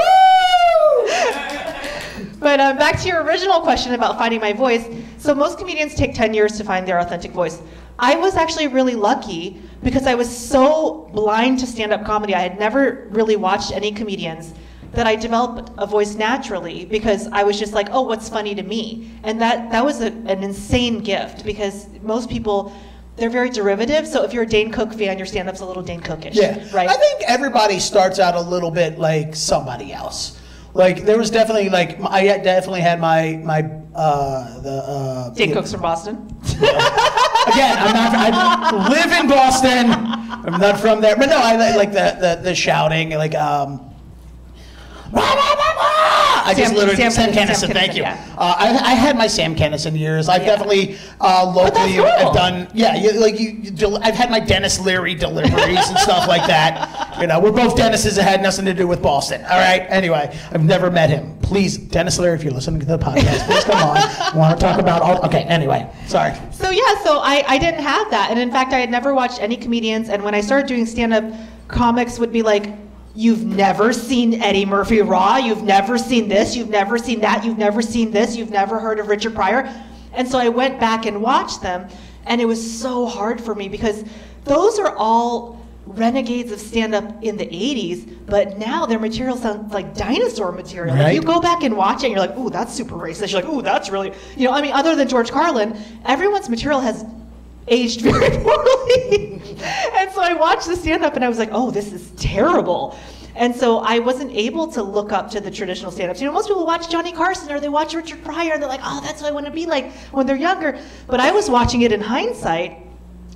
But back to your original question about finding my voice. So most comedians take 10 years to find their authentic voice. I was actually really lucky because I was so blind to stand-up comedy. I had never really watched any comedians that I developed a voice naturally because I was just like, oh, what's funny to me? And that was an insane gift because most people, they're very derivative. So if you're a Dane Cook fan, your stand-up's a little Dane Cook-ish. Yeah. Right? I think everybody starts out a little bit like somebody else. Like, there was definitely, like, I definitely had my Dane Cook's from Boston. Again, I live in Boston. I'm not from there. But no, I like the shouting, like, I just literally Sam Kinison, thank you. Yeah. I had my Sam Kinison years. I've definitely locally have done, I've had my Dennis Leary deliveries and stuff like that. You know, we're both Dennis's. It had nothing to do with Boston. All right. Anyway, I've never met him. Please, Dennis Leary, if you're listening to the podcast, please come on. I want to talk about all. Okay. Anyway, sorry. So yeah, so I didn't have that, and in fact, I had never watched any comedians. And when I started doing stand-up, comics would be like, you've never seen Eddie Murphy raw, you've never seen this, you've never seen that, you've never seen this, you've never heard of Richard Pryor. And so I went back and watched them, and it was so hard for me because those are all renegades of stand-up in the 80s, but now their material sounds like dinosaur material. Right? Like you go back and watch it, and you're like, ooh, that's super racist. You're like, ooh, that's really, you know, I mean, other than George Carlin, everyone's material has aged very poorly. And so I watched the stand-up and I was like, oh, this is terrible. And so I wasn't able to look up to the traditional stand-ups. You know, most people watch Johnny Carson or they watch Richard Pryor and they're like, oh, that's what I want to be like when they're younger. But I was watching it in hindsight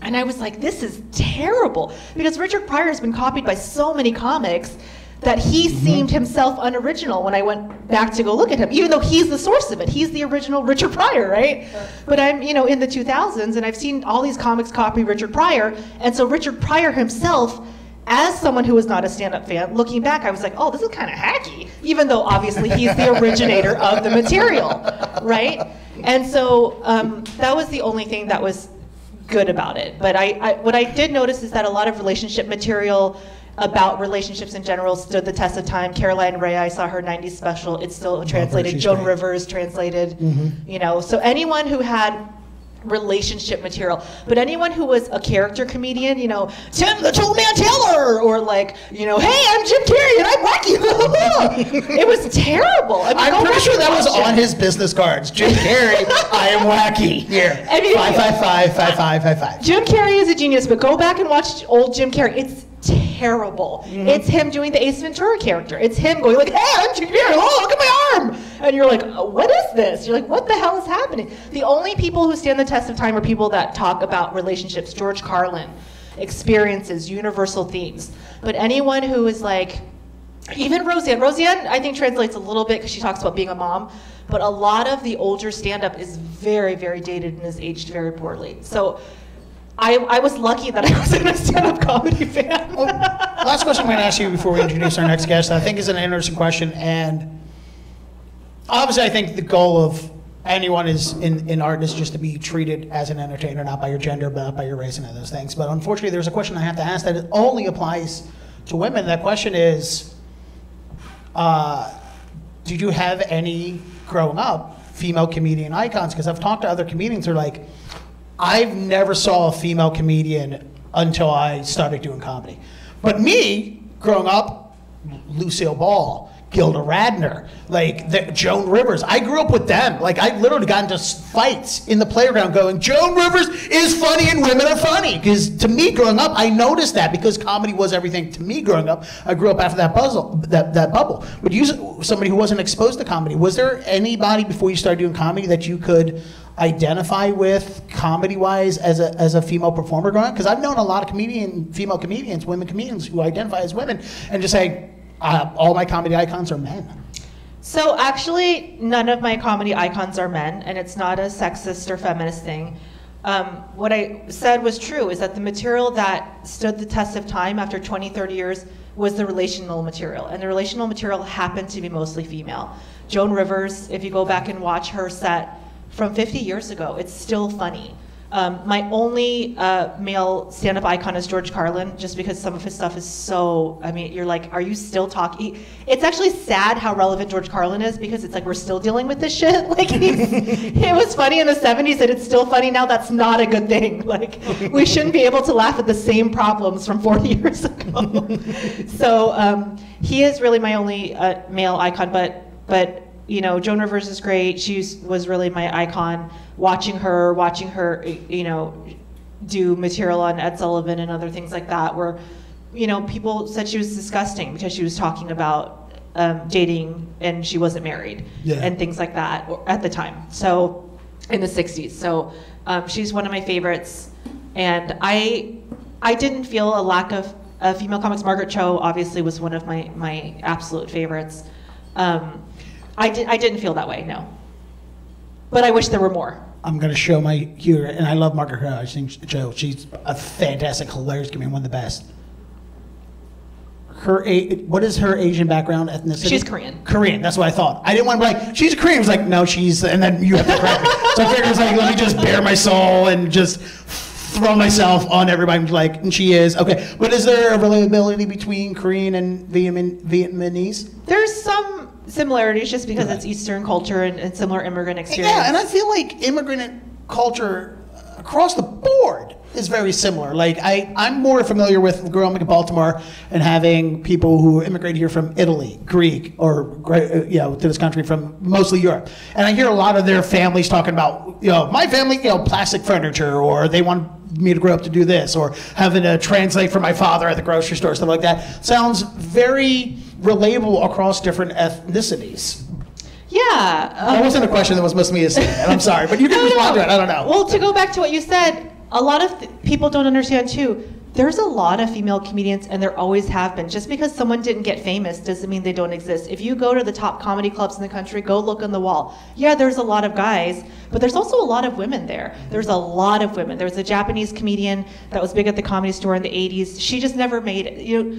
and I was like, this is terrible. Because Richard Pryor has been copied by so many comics that he seemed himself unoriginal when I went back to go look at him, even though he's the source of it. He's the original Richard Pryor, right? But I'm, you know, in the 2000s, and I've seen all these comics copy Richard Pryor, and so Richard Pryor himself, as someone who was not a stand-up fan, looking back, I was like, oh, this is kind of hacky, even though obviously he's the originator of the material, right? And so that was the only thing that was good about it. But what I did notice is that a lot of relationship material about relationships in general stood the test of time. Caroline Ray, I saw her 90s special. It's still translated. Joan Rivers translated. You know, so anyone who had relationship material, but anyone who was a character comedian, you know, Tim the Tool Man Taylor, or like, you know, hey, I'm Jim Carrey and I'm wacky. It was terrible. I mean, I'm pretty sure that was on his business cards. Jim Carrey, I am wacky. Here, I mean, 5555555. Jim Carrey is a genius, but go back and watch old Jim Carrey. It's terrible. It's him doing the Ace Ventura character. It's him going like, hey, I'm Jim Carrey. Oh, look at my arm. And you're like, oh, what is this? You're like, what the hell is happening? The only people who stand the test of time are people that talk about relationships, George Carlin, experiences, universal themes. But anyone who is like, even Roseanne I think translates a little bit because she talks about being a mom, but a lot of the older stand-up is very, very dated and is aged very poorly. So I was lucky that I was in a stand-up comedy fan. Well, last question I'm going to ask you before we introduce our next guest, I think is an interesting question, and obviously I think the goal of anyone is in art is just to be treated as an entertainer, not by your gender, but not by your race and other things. But unfortunately, there's a question I have to ask that only applies to women. That question is, did you have any, growing up, female comedian icons? Because I've talked to other comedians who are like, I've never saw a female comedian until I started doing comedy. But me, growing up, Lucille Ball, Gilda Radner, like Joan Rivers. I grew up with them. Like, I literally got into fights in the playground going, Joan Rivers is funny and women are funny. Because to me growing up, I noticed that because comedy was everything to me growing up. I grew up after that bubble. But you, somebody who wasn't exposed to comedy, was there anybody before you started doing comedy that you could identify with comedy-wise as a female performer growing up? Because I've known a lot of female comedians, women comedians who identify as women and just say, all my comedy icons are men. So actually, none of my comedy icons are men, and it's not a sexist or feminist thing. What I said was true, is that the material that stood the test of time after 20, 30 years was the relational material, and the relational material happened to be mostly female. Joan Rivers, if you go back and watch her set from 50 years ago, it's still funny. My only male stand-up icon is George Carlin, just because some of his stuff is so, I mean, you're like, are you still talking? It's actually sad how relevant George Carlin is, because it's like, we're still dealing with this shit. Like, it was funny in the 70s and it's still funny now. That's not a good thing. Like, we shouldn't be able to laugh at the same problems from 40 years ago. So he is really my only male icon, but you know, Joan Rivers is great. She was really my icon. Watching her, you know, do material on Ed Sullivan and other things like that, where, you know, people said she was disgusting because she was talking about dating and she wasn't married, yeah, and things like that at the time. So, in the '60s. So, she's one of my favorites, and I didn't feel a lack of female comics. Margaret Cho obviously was one of my absolute favorites. I didn't feel that way, no. But I wish there were more. I'm going to show my humor, and I love Margaret Cho. I think she's a fantastic, hilarious comedian, one of the best. What is her Asian background, ethnicity? She's Korean. Korean, that's what I thought. I didn't want to be like, she's Korean. I was like, no, she's, and then you have to correct me. So I figured it was like, let me just bare my soul and just throw myself on everybody, like, and she is, okay. But is there a relatability between Korean and Vietnamese? There's some similarities, just because it's Eastern culture and similar immigrant experience. Yeah, and I feel like immigrant culture across the board is very similar. Like, I'm more familiar with growing up in Baltimore and having people who immigrate here from Italy, Greek, or, you know, to this country from mostly Europe. And I hear a lot of their families talking about, you know, my family, you know, plastic furniture, or they want me to grow up to do this, or having to translate for my father at the grocery store, stuff like that. Sounds very relatable across different ethnicities. Yeah. That wasn't a question, that was supposed to be a statement. I'm sorry, but you can respond to it, I don't know. Well, to go back to what you said, a lot of people don't understand too, there's a lot of female comedians, and there always have been. Just because someone didn't get famous doesn't mean they don't exist. If you go to the top comedy clubs in the country, go look on the wall. Yeah, there's a lot of guys, but there's also a lot of women there. There's a lot of women. There's a Japanese comedian that was big at the Comedy Store in the 80s. She just never made it. You know,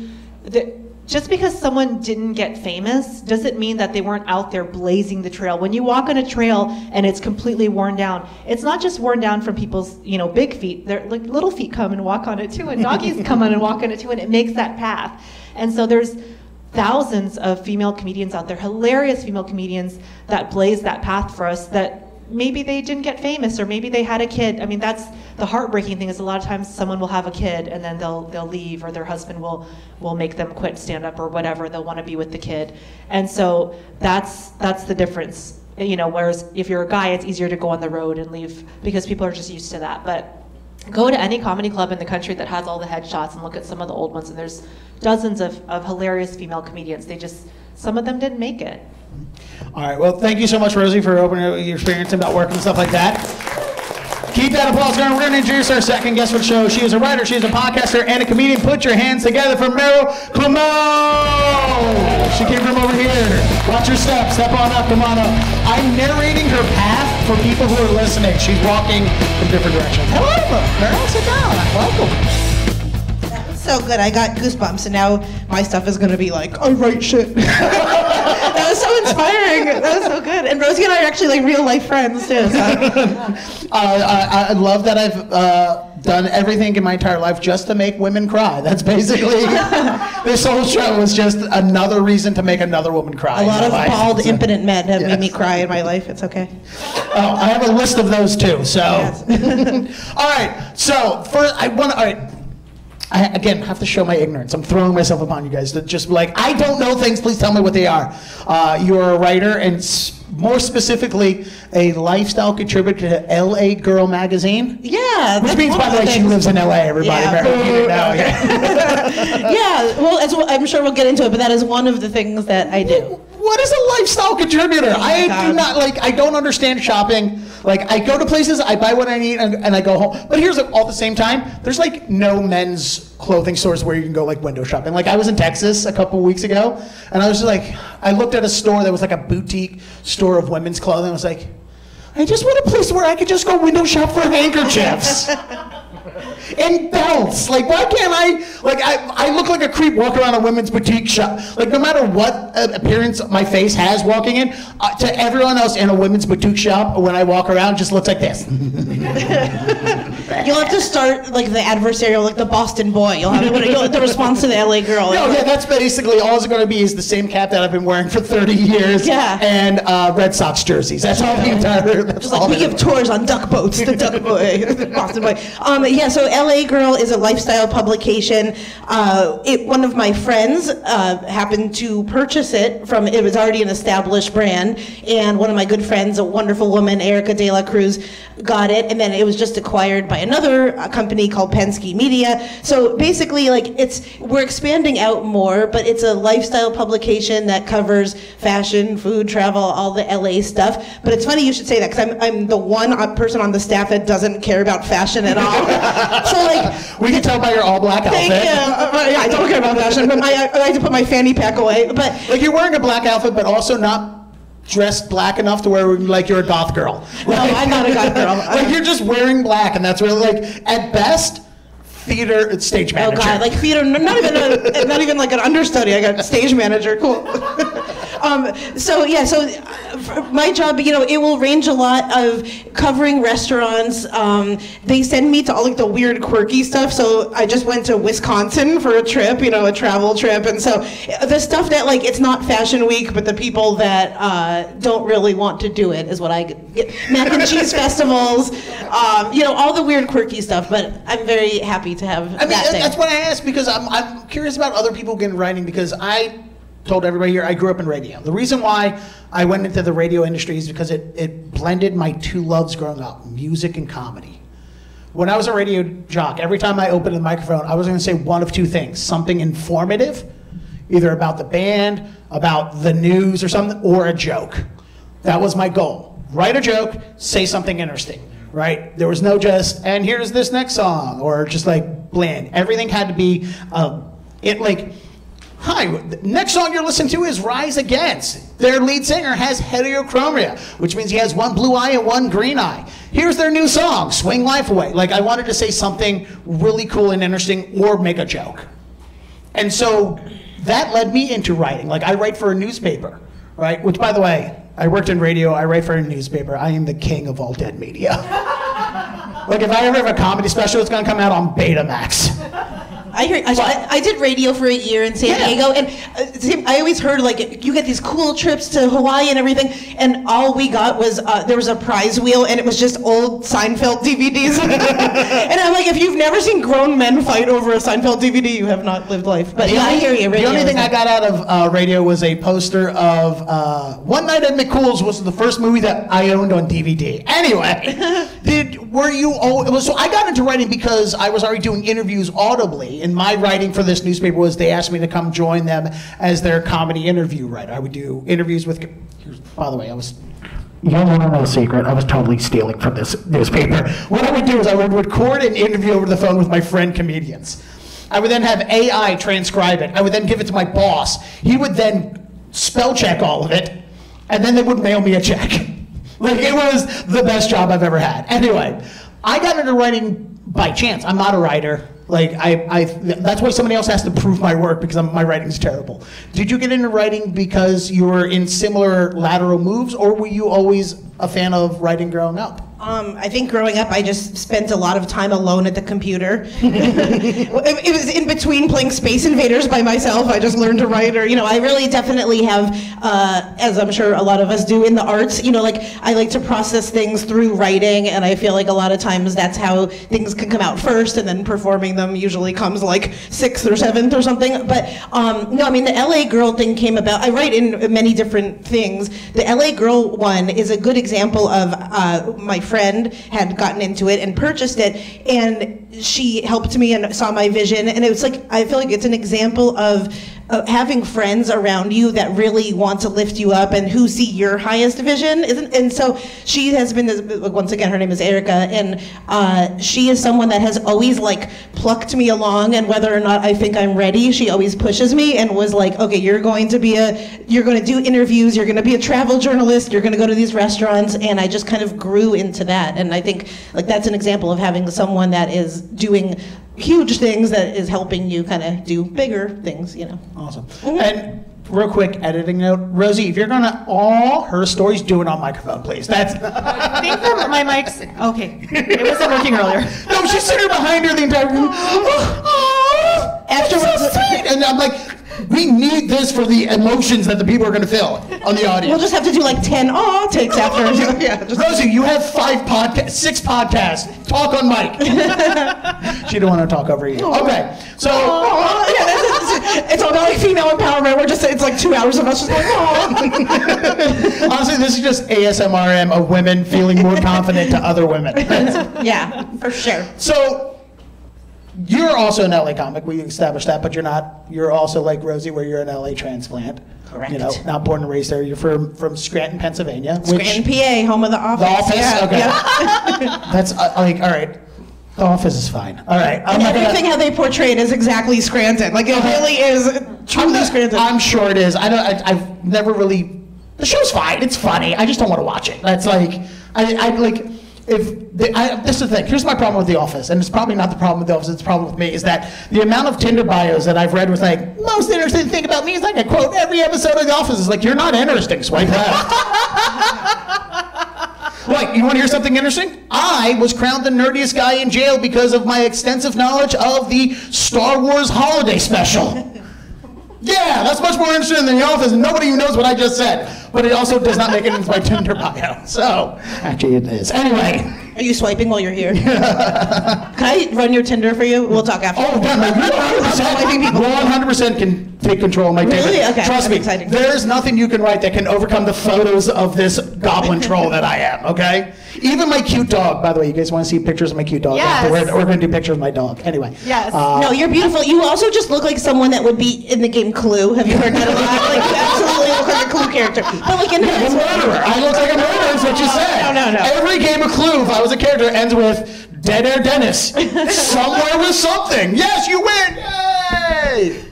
just because someone didn't get famous doesn't mean that they weren't out there blazing the trail. When you walk on a trail and it's completely worn down, it's not just worn down from people's, you know, big feet. They're, like, little feet come and walk on it too, and doggies come on and walk on it too, and it makes that path. And so there's thousands of female comedians out there, hilarious female comedians that blaze that path for us, that maybe they didn't get famous, or maybe they had a kid. I mean, that's the heartbreaking thing, is a lot of times someone will have a kid and then they'll leave, or their husband will make them quit stand-up or whatever. They'll want to be with the kid. And so that's the difference. You know, whereas if you're a guy, it's easier to go on the road and leave because people are just used to that. But go to any comedy club in the country that has all the headshots and look at some of the old ones, and there's dozens of hilarious female comedians. They just, some of them didn't make it. All right, well, thank you so much, Rosie, for opening up your experience about work and stuff like that. Keep that applause going. We're going to introduce our second guest for the show. She is a writer, she is a podcaster, and a comedian. Put your hands together for Meryl Klemow. She came from over here. Watch your step. Step on up. Come on up. I'm narrating her path for people who are listening. She's walking in different directions. Hello, Meryl. Sit down. Welcome. So good, I got goosebumps, and now my stuff is gonna be like, I write shit. That was so inspiring. That was so good. And Rosie and I are actually like real life friends too. So. I love that I've done everything in my entire life just to make women cry. That's basically this whole show was just another reason to make another woman cry. A lot of bald, impotent men have made me cry in my life. It's okay. Oh, I have a list of those too. So, yes. All right. So first, I again have to show my ignorance. I'm throwing myself upon you guys to just be like, I don't know things, please tell me what they are. You're a writer and more specifically a lifestyle contributor to LA Girl magazine. Yeah. Which means, by the way, she lives in LA, everybody. Yeah, yeah, well, I'm sure we'll get into it, but that is one of the things that I do. What is a lifestyle contributor? Oh, I do not, like, I don't understand shopping. Like, I go to places, I buy what I need, and I go home. But here's, all the same time, there's, like, no men's clothing stores where you can go, like, window shopping. Like, I was in Texas a couple weeks ago, and I was just like, I looked at a store that was, like, a boutique store of women's clothing, and I was like, I just want a place where I could just go window shop for handkerchiefs. And belts. Like, why can't I? Like, I look like a creep walking around a women's boutique shop. Like, no matter what appearance my face has walking in, to everyone else in a women's boutique shop, when I walk around, it just looks like this. You'll have to start like the adversarial, like the Boston boy. You'll have the response to the LA girl. No, yeah, that's basically all it's going to be is the same cap that I've been wearing for 30 years. Yeah. And Red Sox jerseys. That's all the entire. That's just like we give tours on duck boats. The duck boy, the Boston boy. Yeah. So LA Girl is a lifestyle publication. One of my friends happened to purchase it from, it was already an established brand, and one of my good friends, a wonderful woman, Erica De La Cruz, got it, and then it was just acquired by another company called Penske Media. So basically, like, we're expanding out more, but it's a lifestyle publication that covers fashion, food, travel, all the LA stuff. But it's funny you should say that, because I'm the one person on the staff that doesn't care about fashion at all. So like, we can tell by your all black outfit. Thank you. I don't care about fashion, but I like to put my fanny pack away. But like, you're wearing a black outfit, but also not dressed black enough to where like you're a goth girl. No, I'm not a goth girl. Like, you're just wearing black, and that's really like at best. Theater stage manager. Oh God, like theater, not even like an understudy. I got stage manager. Cool. So my job, it will range a lot of covering restaurants. They send me to all like the weird, quirky stuff. So I just went to Wisconsin for a trip, a travel trip, and so the stuff that like it's not Fashion Week, but the people that don't really want to do it is what I get. Mac and cheese festivals, all the weird, quirky stuff. But I'm very happy to have that's what I asked, because I'm curious about other people getting writing, because I told everybody here I grew up in radio. The reason why I went into the radio industry is because it blended my two loves growing up, music and comedy. When I was a radio jock, every time I opened the microphone, I was going to say one of two things, something informative, either about the band, about the news or something, or a joke. That was my goal. Write a joke, say something interesting. Right? There was no just, and here's this next song, or just like bland. Everything had to be, hi, the next song you're listening to is Rise Against. Their lead singer has heterochromia, which means he has one blue eye and one green eye. Here's their new song, Swing Life Away. Like, I wanted to say something really cool and interesting, or make a joke. And so that led me into writing. Like, I write for a newspaper, right? Which, by the way, I worked in radio, I write for a newspaper. I am the king of all dead media. Like, if I ever have a comedy special, it's gonna come out on Betamax. I hear. I did radio for a year in San Diego, and I always heard, like, you get these cool trips to Hawaii and everything, and all we got was, there was a prize wheel, and it was just old Seinfeld DVDs. And I'm like, if you've never seen grown men fight over a Seinfeld DVD, you have not lived life. But yeah, I hear you. The only thing I got out of radio was a poster of One Night at McCool's was the first movie that I owned on DVD. Anyway, so I got into writing because I was already doing interviews audibly. And my writing for this newspaper was they asked me to come join them as their comedy interview writer. I would do interviews with, by the way, you don't want to know a secret, I was totally stealing from this newspaper. What I would do is I would record an interview over the phone with my friend comedians. I would then have AI transcribe it. I would then give it to my boss. He would then spell check all of it, and then they would mail me a check. Like, it was the best job I've ever had. Anyway, I got into writing by chance. I'm not a writer. Like that's why somebody else has to prove my work, because my writing's terrible. Did you get into writing because you were in similar lateral moves, or were you always a fan of writing growing up? I think growing up, I just spent a lot of time alone at the computer. It was in between playing Space Invaders by myself. I just learned to write, or, you know, I really definitely have, as I'm sure a lot of us do in the arts, you know, like, I like to process things through writing, and I feel like a lot of times that's how things can come out first, and then performing them usually comes like 6th or 7th or something. But no, I mean, the LA Girl thing came about. I write in many different things. The LA Girl one is a good example of my friend had gotten into it and purchased it, and she helped me and saw my vision, and it was like, I feel like it's an example of having friends around you that really want to lift you up and who see your highest vision. And so she has been, once again, her name is Erica, and she is someone that has always like plucked me along, and whether or not I think I'm ready, she always pushes me and was like, okay, you're going to do interviews, you're going to be a travel journalist, you're going to go to these restaurants, and I just kind of grew into that. And I think like that's an example of having someone that is doing huge things that is helping you kind of do bigger things, you know. Awesome. Mm-hmm. And real quick editing note, Rosie, if you're gonna all her stories, do it on microphone, please. That's I think that my mic's okay. It wasn't working earlier. No, she's sitting behind her the entire room. Oh, afterwards, so sweet. And I'm like, we need this for the emotions that the people are going to feel on the audience. We'll just have to do like 10 aw takes after. Yeah, Rosie, you have 6 podcasts. Talk on mic. She didn't want to talk over you. Aww. Okay, so yeah, it's all about like female empowerment. We're just, it's like 2 hours of us just going, aw. Honestly, this is just ASMRM of women feeling more confident to other women. Yeah, for sure. So, you're also an LA comic, we established that, but you're also like Rosie, where you're an LA transplant. Correct. You know, not born and raised there, you're from Scranton, Pennsylvania. Scranton, PA, home of The Office. The Office, yeah. Okay. Yeah. That's like, all right. The Office is fine. All right. I'm not everything how they portray it is exactly Scranton. Like, it really is truly Scranton. I'm sure it is. I've never really, the show's fine, it's funny, I just don't want to watch it. That's like, this is the thing. Here's my problem with The Office, and it's probably not the problem with The Office, it's the problem with me, is that the amount of Tinder bios that I've read was like, most interesting thing about me is like, I quote every episode of The Office. It's like, you're not interesting, swipe left. Like, you want to hear something interesting? I was crowned the nerdiest guy in jail because of my extensive knowledge of the Star Wars holiday special. Yeah, that's much more interesting than The Office, and nobody even knows what I just said. But it also does not make it into my Tinder bio. So, actually it is. Anyway. Are you swiping while you're here? Yeah. Can I run your Tinder for you? We'll talk after. Oh, yeah, 100% can take control of my Tinder. Really? Okay. Trust me, there's nothing you can write that can overcome the photos of this goblin troll that I am, okay? Even my cute dog, by the way. You guys want to see pictures of my cute dog? Yes. We're going to do pictures of my dog. Anyway. Yes. No, you're beautiful. You also just look like someone that would be in the game Clue. Have you heard that a lot? Like, you absolutely look like a Clue character. But like in a murderer. I look like a murderer, is what you said. No. Every game of Clue, if I was a character, ends with Dead Air Dennis. Somewhere with something. Yes, you win! Yay!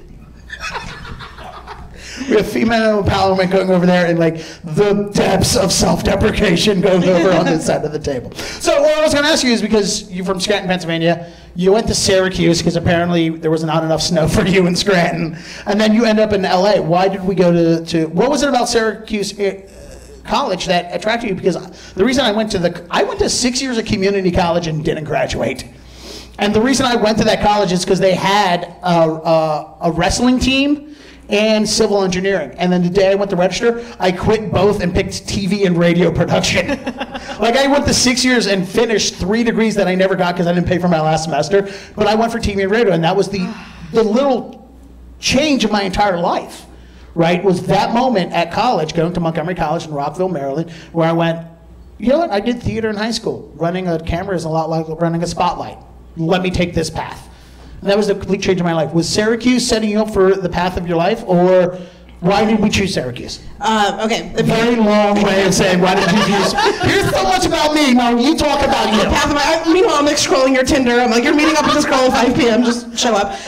We have female empowerment going over there and like the depths of self-deprecation going over on this side of the table. So what I was going to ask you is, because you're from Scranton, Pennsylvania, you went to Syracuse because apparently there was not enough snow for you in Scranton, and then you end up in LA. Why did we go to what was it about Syracuse College that attracted you? Because the reason I went to 6 years of community college and didn't graduate. And the reason I went to that college is because they had a wrestling team and civil engineering. And then the day I went to register, I quit both and picked TV and radio production. Like, I went to 6 years and finished 3 degrees that I never got because I didn't pay for my last semester, but I went for TV and radio, and that was the little change of my entire life, right? Was that moment at college, going to Montgomery College in Rockville, Maryland, where I went, you know what, I did theater in high school. Running a camera is a lot like running a spotlight. Let me take this path. And that was the complete change in my life. Was Syracuse setting you up for the path of your life, or why did we choose Syracuse? Okay. Very long way of saying, why did you choose? Here's so much about me. Now you talk about you. Path of my, meanwhile, I'm like scrolling your Tinder. I'm like, you're meeting up with this girl at 5 p.m. Just show up.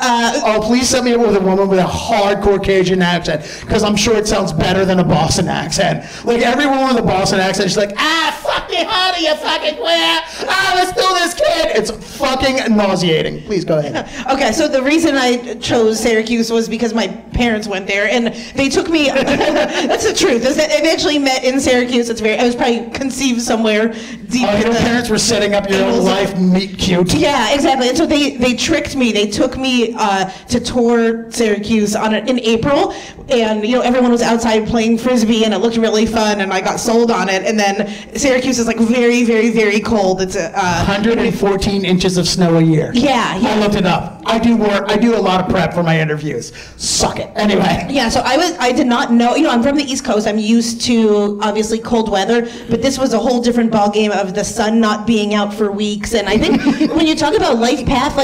Oh, please send me up with a woman with a hardcore Cajun accent, because I'm sure it sounds better than a Boston accent. Like, every woman with a Boston accent, she's like, fucking honey, you fucking queer. Let's do this, kid. It's fucking nauseating. Please go ahead. Okay, so the reason I chose Syracuse was because my parents went there, and they took me. That's the truth. Is that I actually met in Syracuse. It's very. I was probably conceived somewhere deep. Oh, your parents were setting up your own life, meet cute. Yeah, exactly. And so they tricked me. They took me to tour Syracuse in April, and everyone was outside playing frisbee, and it looked really fun, and I got sold on it. And then Syracuse is like very, very, very cold. It's 114 inches of snow a year. Yeah. I looked it up. I do a lot of prep for my interviews. Suck it. Anyway. Yeah. So I did not know. I'm from the East Coast. I'm used to obviously cold weather, but this was a whole different ballgame of the sun not being out for weeks. And I think when you talk about life path,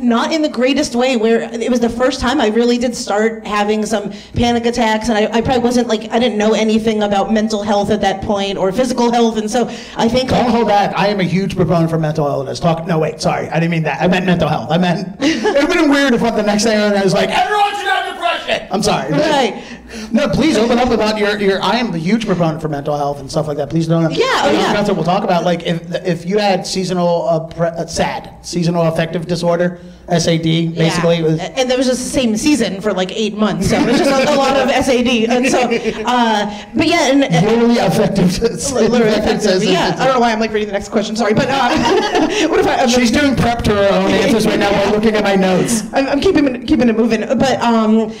not in the greatest way. Where it was the first time I really did start having some panic attacks, and I probably wasn't I didn't know anything about mental health at that point or physical health, and so I think. Don't hold that. I am a huge proponent for mental illness. No, wait, sorry, I didn't mean that. I meant mental health. I meant it would have been weird if the next thing I was like, everyone should have depression. I'm sorry. Right. No, please open up about your. I am a huge proponent for mental health and stuff like that. Please don't. Yeah, yeah. We'll talk about if you had seasonal affective disorder. SAD, basically. Yeah. And that was just the same season for 8 months, so it was just a lot of SAD. And so, but yeah. And literally affective. Literally affective, yeah. I don't know why I'm reading the next question, sorry. But what if I... She's doing prep to her own answers right now while looking at my notes. I'm keeping it moving. But...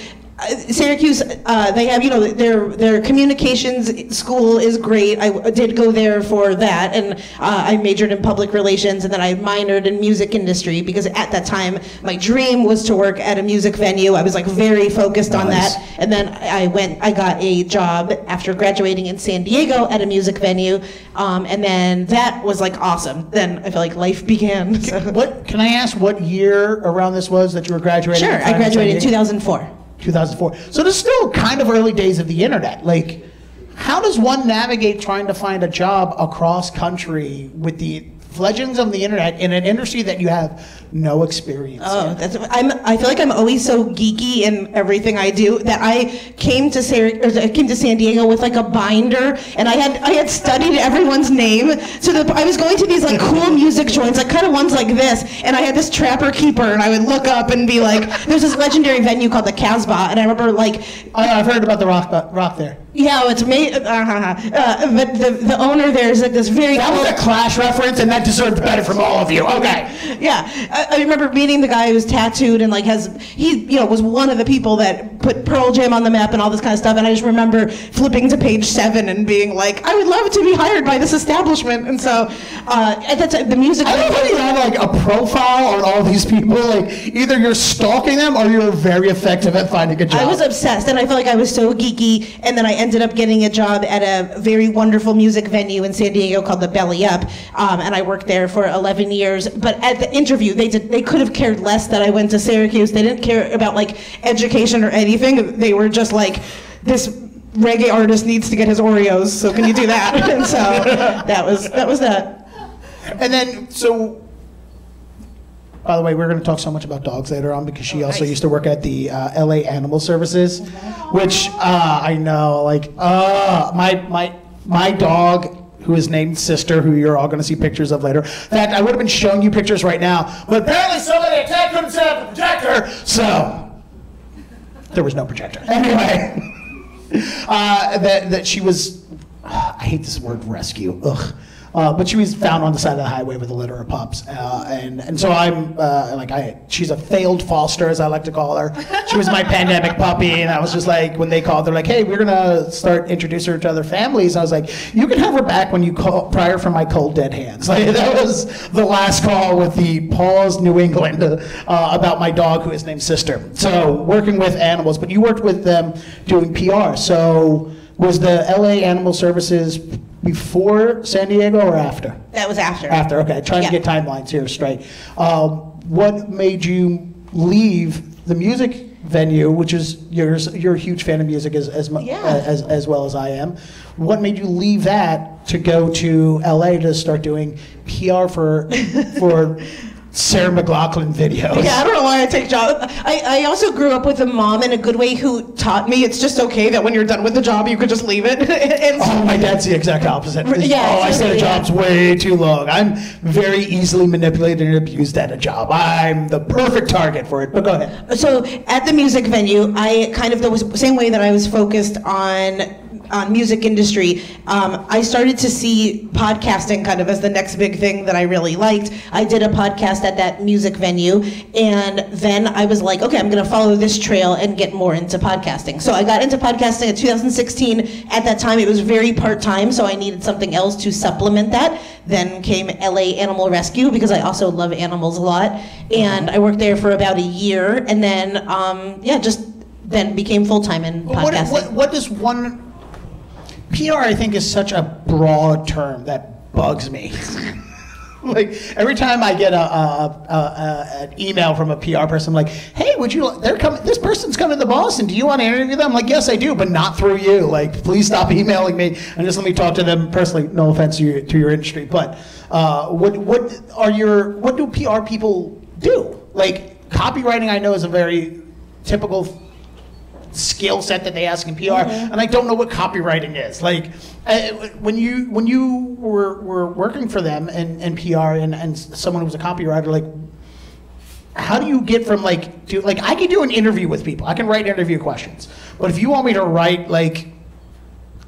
Syracuse, they have their communications school is great. I did go there for that, and I majored in public relations, and then I minored in music industry because at that time my dream was to work at a music venue. I was very focused on that, and then I got a job after graduating in San Diego at a music venue, and then that was awesome. Then I feel life began. So. Can I ask what year around this was that you were graduating? Sure, I graduated in 2004. 2004. So this is still kind of early days of the internet. How does one navigate trying to find a job across country with the fledglings of the internet in an industry that you have no experience in? I feel I'm always so geeky in everything I do that I came to San Diego with a binder, and I had studied everyone's name. So I was going to these cool music joints, kind of ones like this, and I had this Trapper Keeper, and I would look up and be there's this legendary venue called the Casbah, and I remember I've heard about the rock there. Yeah, it's made. But the owner there is this very. That was a Clash reference, and that deserved better from all of you. Okay. Yeah, I remember meeting the guy who was tattooed and was one of the people that put Pearl Jam on the map and all this kind of stuff. And I just remember flipping to page 7 and being I would love to be hired by this establishment. And so at that time, the music. I don't know if you have a profile on all these people. Either you're stalking them or you're very effective at finding a job. I was obsessed, and I felt I was so geeky, and then I ended up getting a job at a very wonderful music venue in San Diego called the Belly Up, and I worked there for 11 years. But at the interview, they could have cared less that I went to Syracuse. They didn't care about education or anything. They were just this reggae artist needs to get his Oreos, so can you do that? And so that was that. And then so. By the way, we're going to talk so much about dogs later on because she also used to work at the LA Animal Services, which I know, my dog who is named Sister, who you're all going to see pictures of later. In fact, I would have been showing you pictures right now, but apparently somebody attacked himself with a projector, so there was no projector. Anyway, that she was, I hate this word rescue, ugh. But she was found on the side of the highway with a litter of pups, and so I'm she's a failed foster, as I like to call her. She was my pandemic puppy, and I was just when they called, they're hey, we're gonna introduce her to other families. And I was you can have her back when you call prior from my cold dead hands. That was the last call with the Paws New England about my dog who is named Sister. So working with animals, but you worked with them doing PR. So was the LA Animal Services before San Diego or after? That was after. After, okay. Trying to get timelines here straight. What made you leave the music venue, which is yours? You're a huge fan of music as well as I am. What made you leave that to go to LA to start doing PR for Sarah McLachlan videos. Yeah, I don't know why I take jobs. I also grew up with a mom in a good way who taught me it's just okay that when you're done with the job, you could just leave it. Oh, my dad's the exact opposite. I stay at jobs way too long. I'm very easily manipulated and abused at a job. I'm the perfect target for it, but go ahead. So at the music venue, I kind of, the same way that I was focused on music industry, I started to see podcasting kind of as the next big thing that I really liked. I did a podcast at that music venue, and then I was like, okay, I'm gonna follow this trail and get more into podcasting. So I got into podcasting in 2016. At that time, it was very part-time, so I needed something else to supplement that. Then came LA Animal Rescue, because I also love animals a lot, and I worked there for about a year, and then, then became full-time in podcasting. What does one... PR, I think, is such a broad term that bugs me. Like, every time I get an email from a PR person, I'm like, hey, this person's coming to Boston, do you want to interview them? I'm like, yes, I do, but not through you. Like, please stop emailing me and just let me talk to them personally. No offense to your industry, but what do PR people do? Like, copywriting, I know, is a very typical skill set that they ask in PR, and I don't know what copywriting is. Like, when you were working for them in PR and someone who was a copywriter, like, how do you get from I can do an interview with people, I can write interview questions, but if you want me to write like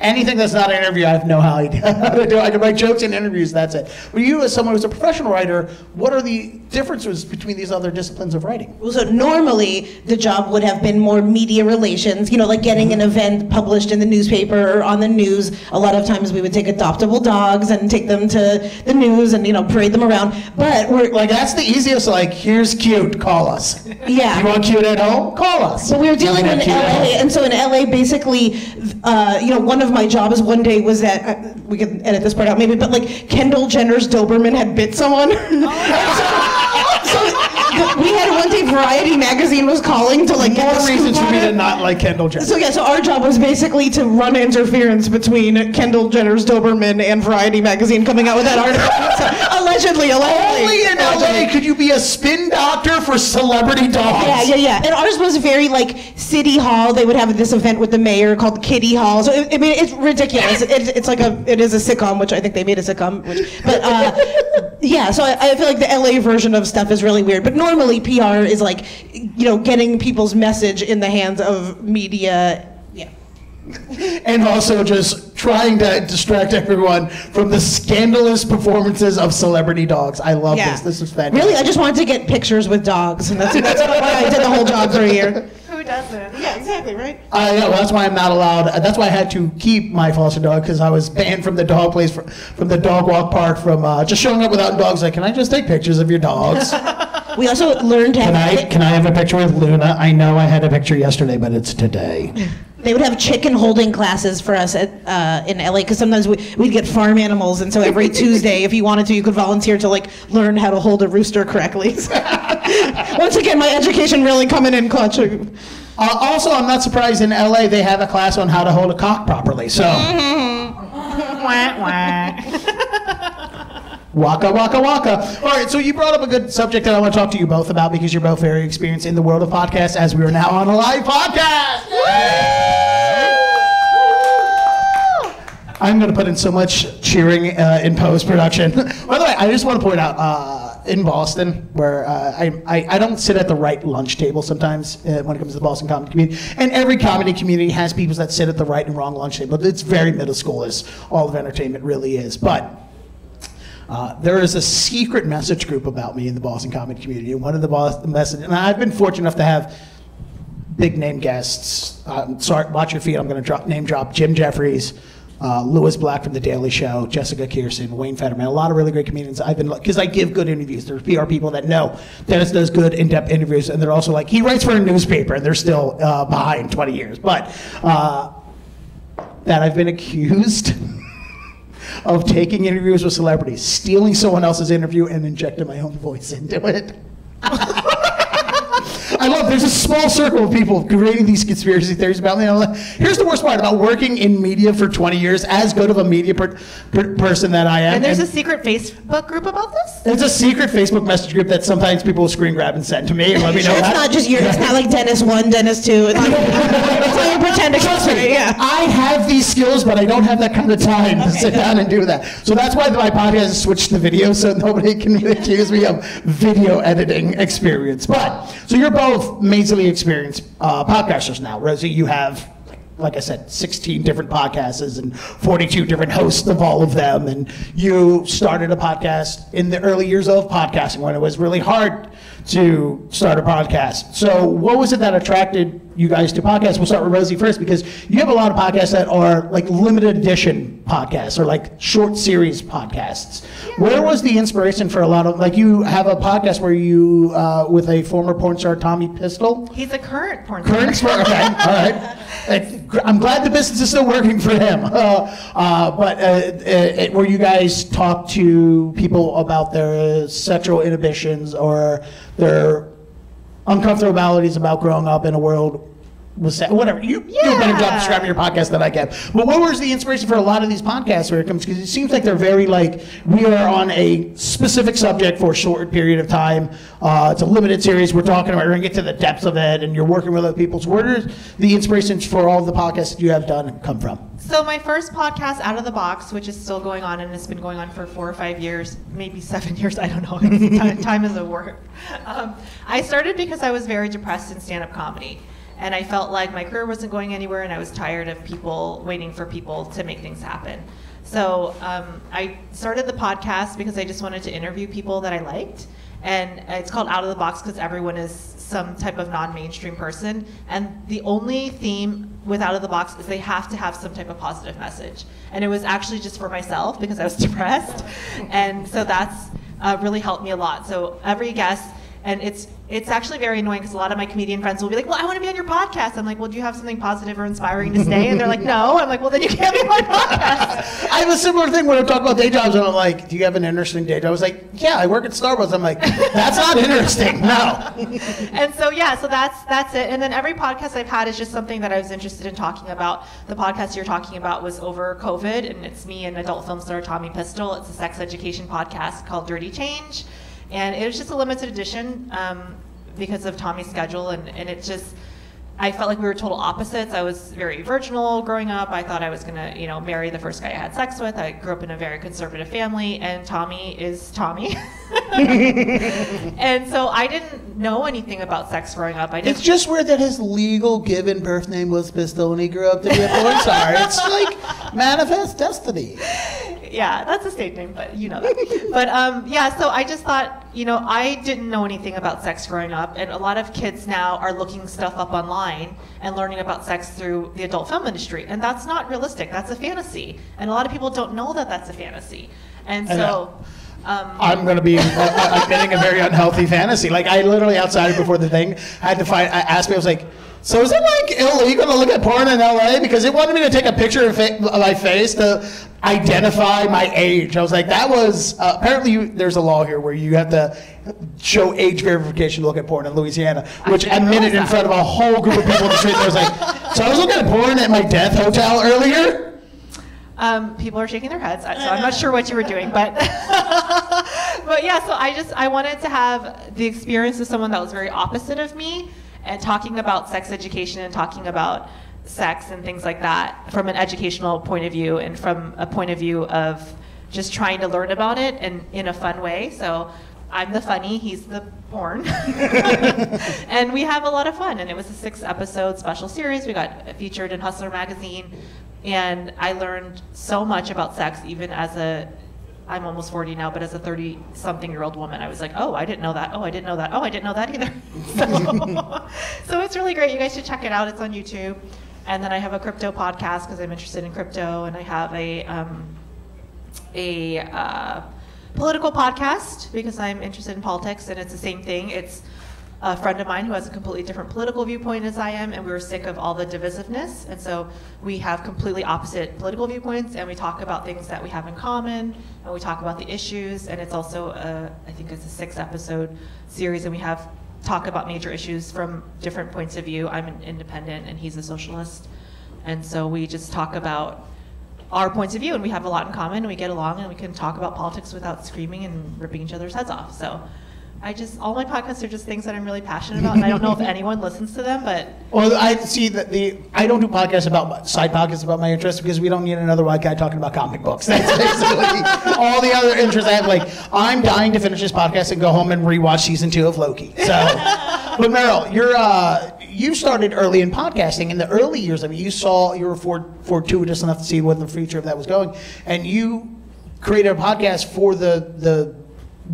anything that's not an interview, I have no idea. I can write jokes and interviews, that's it. But you, as someone who's a professional writer, what are the differences between these other disciplines of writing? Well, so normally, the job would have been more media relations, like getting an event published in the newspaper or on the news. A lot of times we would take adoptable dogs and take them to the news and, parade them around. But we're... Like, that's the easiest, like, here's cute, call us. Yeah. You want cute at home? Call us. So we were dealing with LA, and so in LA, basically, one of my job is one day was that, we can edit this part out maybe, but like Kendall Jenner's Doberman had bit someone. We had one day Variety magazine was calling to like get more reasons for me to not like Kendall Jenner. So our job was basically to run interference between Kendall Jenner's Doberman and Variety magazine coming out with that article. Allegedly. Only in LA could you be a spin doctor for celebrity dogs. Yeah. And ours was very like City Hall. They would have this event with the mayor called Kitty Hall. So I mean, it's ridiculous. It is a sitcom, which I think they made a sitcom. So I feel like the LA version of stuff is really weird. But normally PR is like, getting people's message in the hands of media. Yeah. And also just trying to distract everyone from the scandalous performances of celebrity dogs. I love this. This is fantastic. Really, I just wanted to get pictures with dogs, and that's why I did the whole job for a year. Who doesn't? Yeah, exactly, right? That's why I'm not allowed. That's why I had to keep my foster dog, because I was banned from the dog place, from the dog walk park, from just showing up without dogs. Like, can I just take pictures of your dogs? We also learned to Can I have a picture with Luna? I know I had a picture yesterday, but it's today. They would have chicken holding classes for us at, in LA, because sometimes we'd get farm animals, and so every Tuesday, if you wanted to, you could volunteer to like learn how to hold a rooster correctly. Once again, my education really coming in clutch. Also, I'm not surprised in LA they have a class on how to hold a cock properly. So. Waka, waka, waka. All right, so you brought up a good subject that I want to talk to you both about, because you're both very experienced in the world of podcasts, as we are now on a live podcast. Woo! I'm going to put in so much cheering in post-production. By the way, I just want to point out, in Boston, where I don't sit at the right lunch table sometimes when it comes to the Boston comedy community. And every comedy community has people that sit at the right and wrong lunch table. It's very middle school, as all of entertainment really is. But... there is a secret message group about me in the Boston comedy community. One of the messages, and I've been fortunate enough to have big name guests. Sorry, watch your feet. I'm going to name drop Jim Jeffries, Lewis Black from The Daily Show, Jessica Kirsten, Wayne Fetterman, a lot of really great comedians. Because I give good interviews. There's PR people that know Dennis does good in-depth interviews, and they're also like, he writes for a newspaper, and they're still behind 20 years. But that I've been accused of taking interviews with celebrities, stealing someone else's interview, and injecting my own voice into it. I love up. There's a small circle of people creating these conspiracy theories about me. Here's the worst part about working in media for 20 years, as good of a media person that I am. And there's a secret Facebook group about this? There's a secret Facebook message group that sometimes people will screen grab and send to me and let me know. It's not just yours. It's not like Dennis 1, Dennis 2. It's like, so you pretend to conspiracy. Yeah. I have these skills, but I don't have that kind of time to sit down and do that. So that's why my podcast has switched to video, so nobody can accuse me of video editing experience. But, so you're both majorly experienced podcasters now. Rosie, you have, like I said, 16 different podcasts and 42 different hosts of all of them. And you started a podcast in the early years of podcasting when it was really hard to start a podcast. So what was it that attracted you guys to podcasts? We'll start with Rosie first, because you have a lot of podcasts that are like limited edition podcasts or like short series podcasts. Where was the inspiration for a lot of, like, you have a podcast where you, with a former porn star, Tommy Pistol? He's a current porn star. Okay, all right. I'm glad the business is still working for him. But where you guys talk to people about their sexual inhibitions or their uncomfortabilities about growing up in a world with sex, whatever. You do a better job describing your podcast than I can. But what was the inspiration for a lot of these podcasts where it comes? Because it seems like they're very like, we are on a specific subject for a short period of time. It's a limited series. We're talking about, we're going to get to the depths of it, and you're working with other people. So where does the inspirations for all the podcasts that you have done come from? So my first podcast, Out of the Box, which is still going on, and it's been going on for 4 or 5 years, maybe 7 years, I don't know. Time is a word. I started because I was very depressed in stand-up comedy. And I felt like my career wasn't going anywhere, and I was tired of people waiting for people to make things happen. So I started the podcast because I just wanted to interview people that I liked. And it's called Out of the Box because everyone is some type of non-mainstream person. And the only theme with Out of the Box is they have to have some type of positive message. And it was actually just for myself because I was depressed. And so that's really helped me a lot. So every guest, and it's actually very annoying because a lot of my comedian friends will be like, well, I want to be on your podcast. I'm like, well, do you have something positive or inspiring to say? And they're like, no. I'm like, well, then you can't be on my podcast. I have a similar thing when I talk about day jobs, and I'm like, do you have an interesting day job? I was like, yeah, I work at Starbucks. I'm like, that's not interesting, no. And so, yeah, so that's it. And then every podcast I've had is just something that I was interested in talking about. The podcast you're talking about was over COVID, and it's me and adult film star Tommy Pistol. It's a sex education podcast called Dirty Change. And it was just a limited edition because of Tommy's schedule, and it just, I felt like we were total opposites. I was very virginal growing up. I thought I was gonna, you know, marry the first guy I had sex with. I grew up in a very conservative family, and Tommy is Tommy. And so I didn't know anything about sex growing up. It's just weird that his legal given birth name was Pistol, and he grew up to be a porn star. It's like manifest destiny. Yeah, that's a stage name, but you know that. But yeah, so I just thought, you know, I didn't know anything about sex growing up, and a lot of kids now are looking stuff up online and learning about sex through the adult film industry, and that's not realistic. That's a fantasy, and a lot of people don't know that that's a fantasy. And so... I'm going to be admitting a very unhealthy fantasy. Like, I literally, outside before the thing, had to find, I asked me, I was like, so is it like illegal to look at porn in LA? Because it wanted me to take a picture of my face to identify my age. I was like, that was, apparently there's a law here where you have to show age verification to look at porn in Louisiana, which admitted in front of a whole group of people in the street. I was like, so I was looking at porn at my death hotel earlier? People are shaking their heads, so I'm not sure what you were doing, but but yeah, so I wanted to have the experience of someone that was very opposite of me, and talking about sex education and talking about sex and things like that from an educational point of view and from a point of view of just trying to learn about it and in a fun way. So I'm the funny, he's the porn. And we have a lot of fun, and it was a 6-episode special series. We got featured in Hustler magazine. And I learned so much about sex, even as I'm almost 40 now, but as a 30-something-year-old woman, I was like, oh, I didn't know that. Oh, I didn't know that. Oh, I didn't know that either. So it's really great. You guys should check it out. It's on YouTube. And then I have a crypto podcast because I'm interested in crypto, and I have a political podcast because I'm interested in politics, and it's the same thing. It's a friend of mine who has a completely different political viewpoint as I am, and we were sick of all the divisiveness, and so we have completely opposite political viewpoints, and we talk about things that we have in common, and we talk about the issues, and it's also I think it's a 6-episode series, and we have talk about major issues from different points of view. I'm an independent and he's a socialist. And so we just talk about our points of view, and we have a lot in common, and we get along, and we can talk about politics without screaming and ripping each other's heads off. So I just, all my podcasts are just things that I'm really passionate about, and I don't know if anyone listens to them, but. Well, I see that I don't do podcasts about, side podcasts about my interests, because we don't need another white guy talking about comic books. That's basically all the other interests I have. Like, I'm dying to finish this podcast and go home and rewatch season 2 of Loki. So, but Meryl, you're, you started early in podcasting. In the early years, I mean, you were fortuitous enough to see what the future of that was going, and you created a podcast for the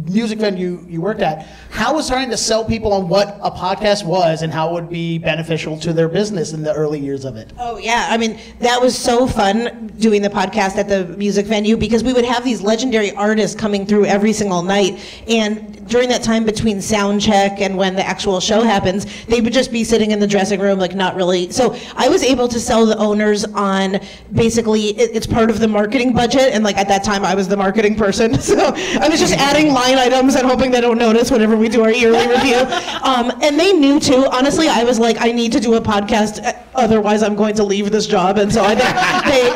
music venue you worked at. How was trying to sell people on what a podcast was and how it would be beneficial to their business in the early years of it? Oh, yeah. I mean, that was so fun doing the podcast at the music venue, because we would have these legendary artists coming through every single night, and during that time between sound check and when the actual show happens, they would just be sitting in the dressing room, like not really. So I was able to sell the owners on basically it's part of the marketing budget, and like at that time I was the marketing person, so I was just adding line items and hoping they don't notice whenever we do our yearly review. And they knew too. Honestly, I was like, I need to do a podcast, otherwise I'm going to leave this job, and so I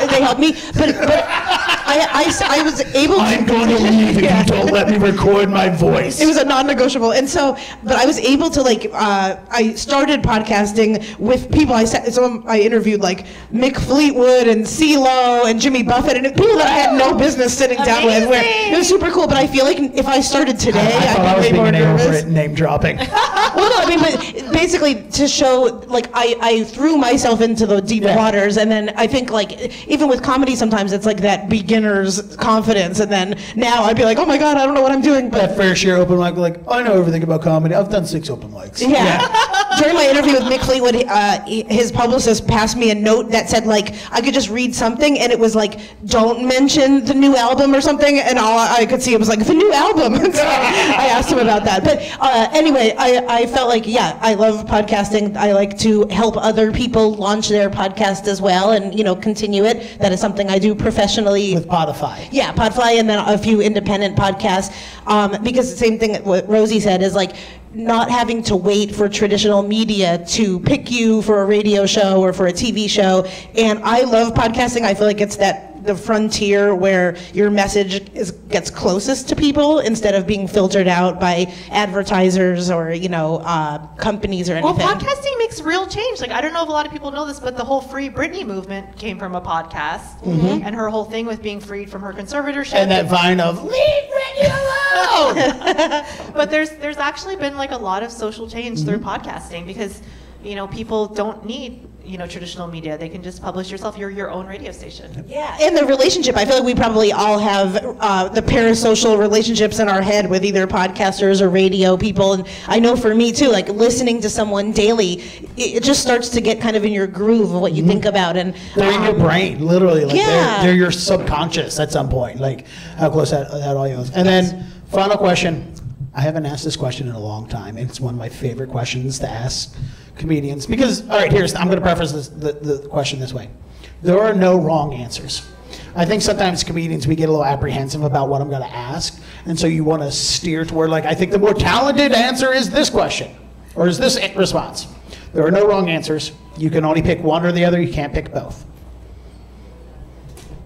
they helped me. But I was able to. I'm going to leave if you don't let me record my voice. It was a non-negotiable, and so, but I was able to I started podcasting with people. I interviewed like Mick Fleetwood and CeeLo and Jimmy Buffett and people that I had no business sitting down with. It was super cool, but I feel like if I started today, I'd be more nervous. Name dropping. Well, no, I mean, but basically to show like I threw myself into the deep waters, and then I think like even with comedy sometimes it's like that beginner's confidence, and then now I'd be like, oh my god, I don't know what I'm doing. But that first year open mic, like I know everything about comedy. I've done 6 open mics. Yeah. During my interview with Mick Fleetwood, his publicist passed me a note that said like I could just read something, and it was like, don't mention the new album or something, and all I could see it was like the new album. So I asked him about that. But anyway, I felt like, yeah, I love podcasting. I like to help other people launch their podcast as well, and you know, continue it. That is something I do professionally with Podfly. Yeah, Podfly, and then a few independent podcasts. Because the same thing that what Rosie said is like, not having to wait for traditional media to pick you for a radio show or for a TV show. And I love podcasting. I feel like it's the frontier where your message gets closest to people instead of being filtered out by advertisers or companies or anything. Well, podcasting makes real change. Like, I don't know if a lot of people know this, but the whole Free Britney movement came from a podcast, and her whole thing with being freed from her conservatorship. And that vine of, leave Britney alone! But there's actually been like a lot of social change through podcasting, because people don't need traditional media. They can just publish yourself. You're your own radio station. Yeah, and the relationship. I feel like we probably all have the parasocial relationships in our head with either podcasters or radio people. And I know for me too, like listening to someone daily, it just starts to get kind of in your groove of what you think about. And they're in your brain, literally. Like, they're your subconscious at some point. Like how close that all goes. And then final question. I haven't asked this question in a long time. It's one of my favorite questions to ask comedians, because, all right, I'm going to preface the question this way. There are no wrong answers. I think sometimes comedians, we get a little apprehensive about what I'm going to ask, and so you want to steer toward, like, I think the more talented answer is this question, or is this response. There are no wrong answers. You can only pick one or the other. You can't pick both.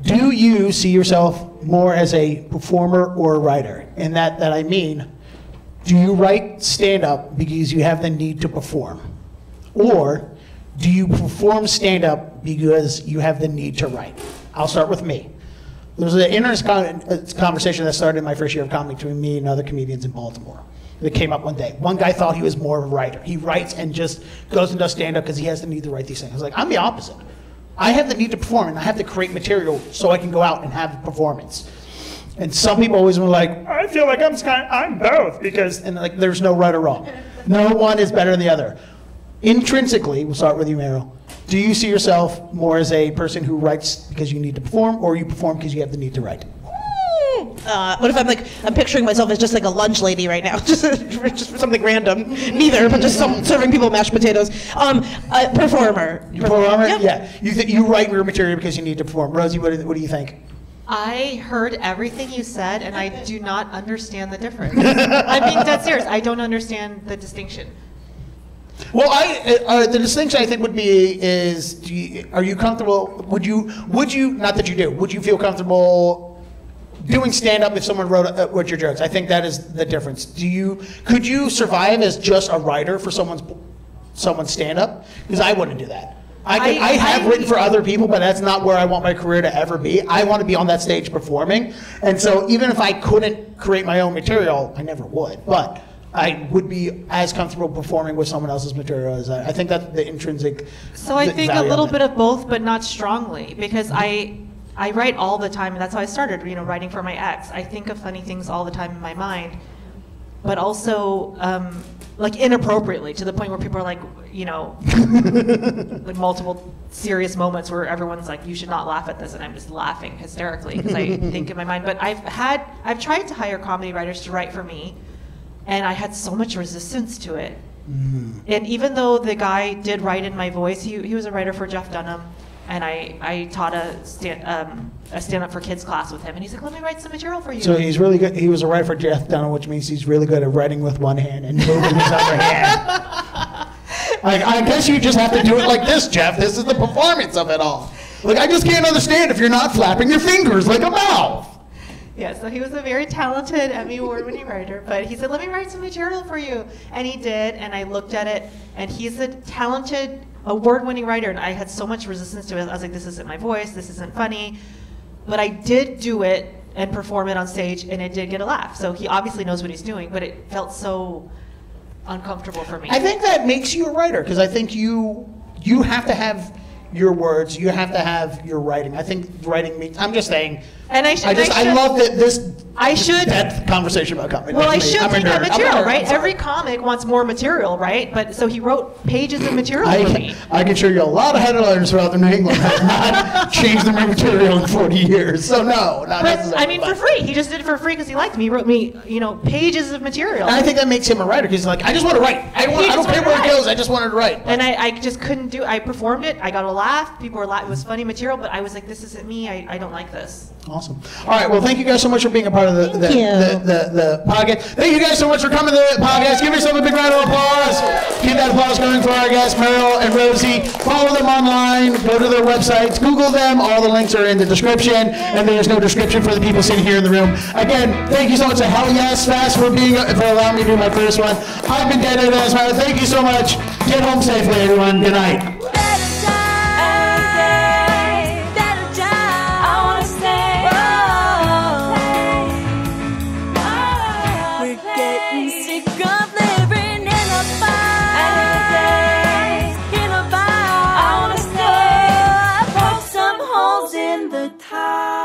Do you see yourself more as a performer or a writer? And that I mean, do you write stand-up because you have the need to perform? Or do you perform stand-up because you have the need to write? I'll start with me. There was an interesting conversation that started in my first year of comedy between me and other comedians in Baltimore. That came up one day. One guy thought he was more of a writer. He writes and just goes and does stand-up because he has the need to write these things. I was like, I'm the opposite. I have the need to perform, and I have to create material so I can go out and have a performance. And some people always were like, I feel like I'm both, because, and like, there's no right or wrong. No one is better than the other. Intrinsically, we'll start with you, Meryl. Do you see yourself more as a person who writes because you need to perform, or you perform because you have the need to write? What if I'm picturing myself as just like a lunch lady right now, just something random, neither, but just serving people mashed potatoes. Performer. Performer? Yep. Yeah. You write your material because you need to perform. Rosie, what do you think? I heard everything you said, and I do not understand the difference. I'm being dead serious. I don't understand the distinction. Well, the distinction I think would be is, are you comfortable? Would you? Not that you do. Would you feel comfortable doing stand-up if someone wrote your jokes? I think that is the difference. Could you survive as just a writer for someone's stand-up? Because I wouldn't do that. I have written for other people, but that's not where I want my career to ever be. I want to be on that stage performing. And so even if I couldn't create my own material, I never would. But I would be as comfortable performing with someone else's material as I think that's the intrinsic. So I think a little bit of both, but not strongly, because I write all the time, and that's how I started, writing for my ex. I think of funny things all the time in my mind, but also like inappropriately, to the point where people are like, like multiple serious moments where everyone's like, you should not laugh at this, and I'm just laughing hysterically because I think in my mind. But I've tried to hire comedy writers to write for me, and I had so much resistance to it. Mm-hmm. And even though the guy did write in my voice, he was a writer for Jeff Dunham, and I taught a stand-up for kids class with him, and he's like, let me write some material for you. So he's really good. He was a writer for Jeff Dunham, which means he's really good at writing with one hand and moving his other hand. Like, I guess you just have to do it like this, Jeff. This is the performance of it all. Like, I just can't understand if you're not flapping your fingers like a mouth. Yeah, so he was a very talented Emmy Award-winning writer, but he said, let me write some material for you. And he did, and I looked at it, and he's a talented award-winning writer, and I had so much resistance to it. I was like, this isn't my voice, this isn't funny. But I did do it and perform it on stage, and it did get a laugh. So he obviously knows what he's doing, but it felt so uncomfortable for me. I think that makes you a writer, because I think you have to have your words, you have to have your writing. I think writing means, I'm just saying, and I love that this conversation about comedy. Well, I should think that material, right? Every comic wants more material, right? But so he wrote pages of material for me. I can show you a lot of headliners throughout New England have not changed their material in 40 years. So no, not necessarily. I mean, for free. He just did it for free because he liked me. He wrote me, pages of material. And I think that makes him a writer. He's like, I just want to write. I don't care where it goes. I just wanted to write. And I just couldn't do it. I performed it. I got a laugh. People were laughing. It was funny material, but I was like, this isn't me. I don't like this. Awesome. All right. Well, thank you guys so much for being a part of the podcast. Thank you guys so much for coming to the podcast. Give yourself a big round of applause. Keep that applause going for our guests, Meryl and Rosie. Follow them online. Go to their websites. Google them. All the links are in the description. And there's no description for the people sitting here in the room. Again, thank you so much to Hell Yes Fest for allowing me to do my first one. I've been Dead Air. Thank you so much. Get home safely, everyone. Good night. Hi.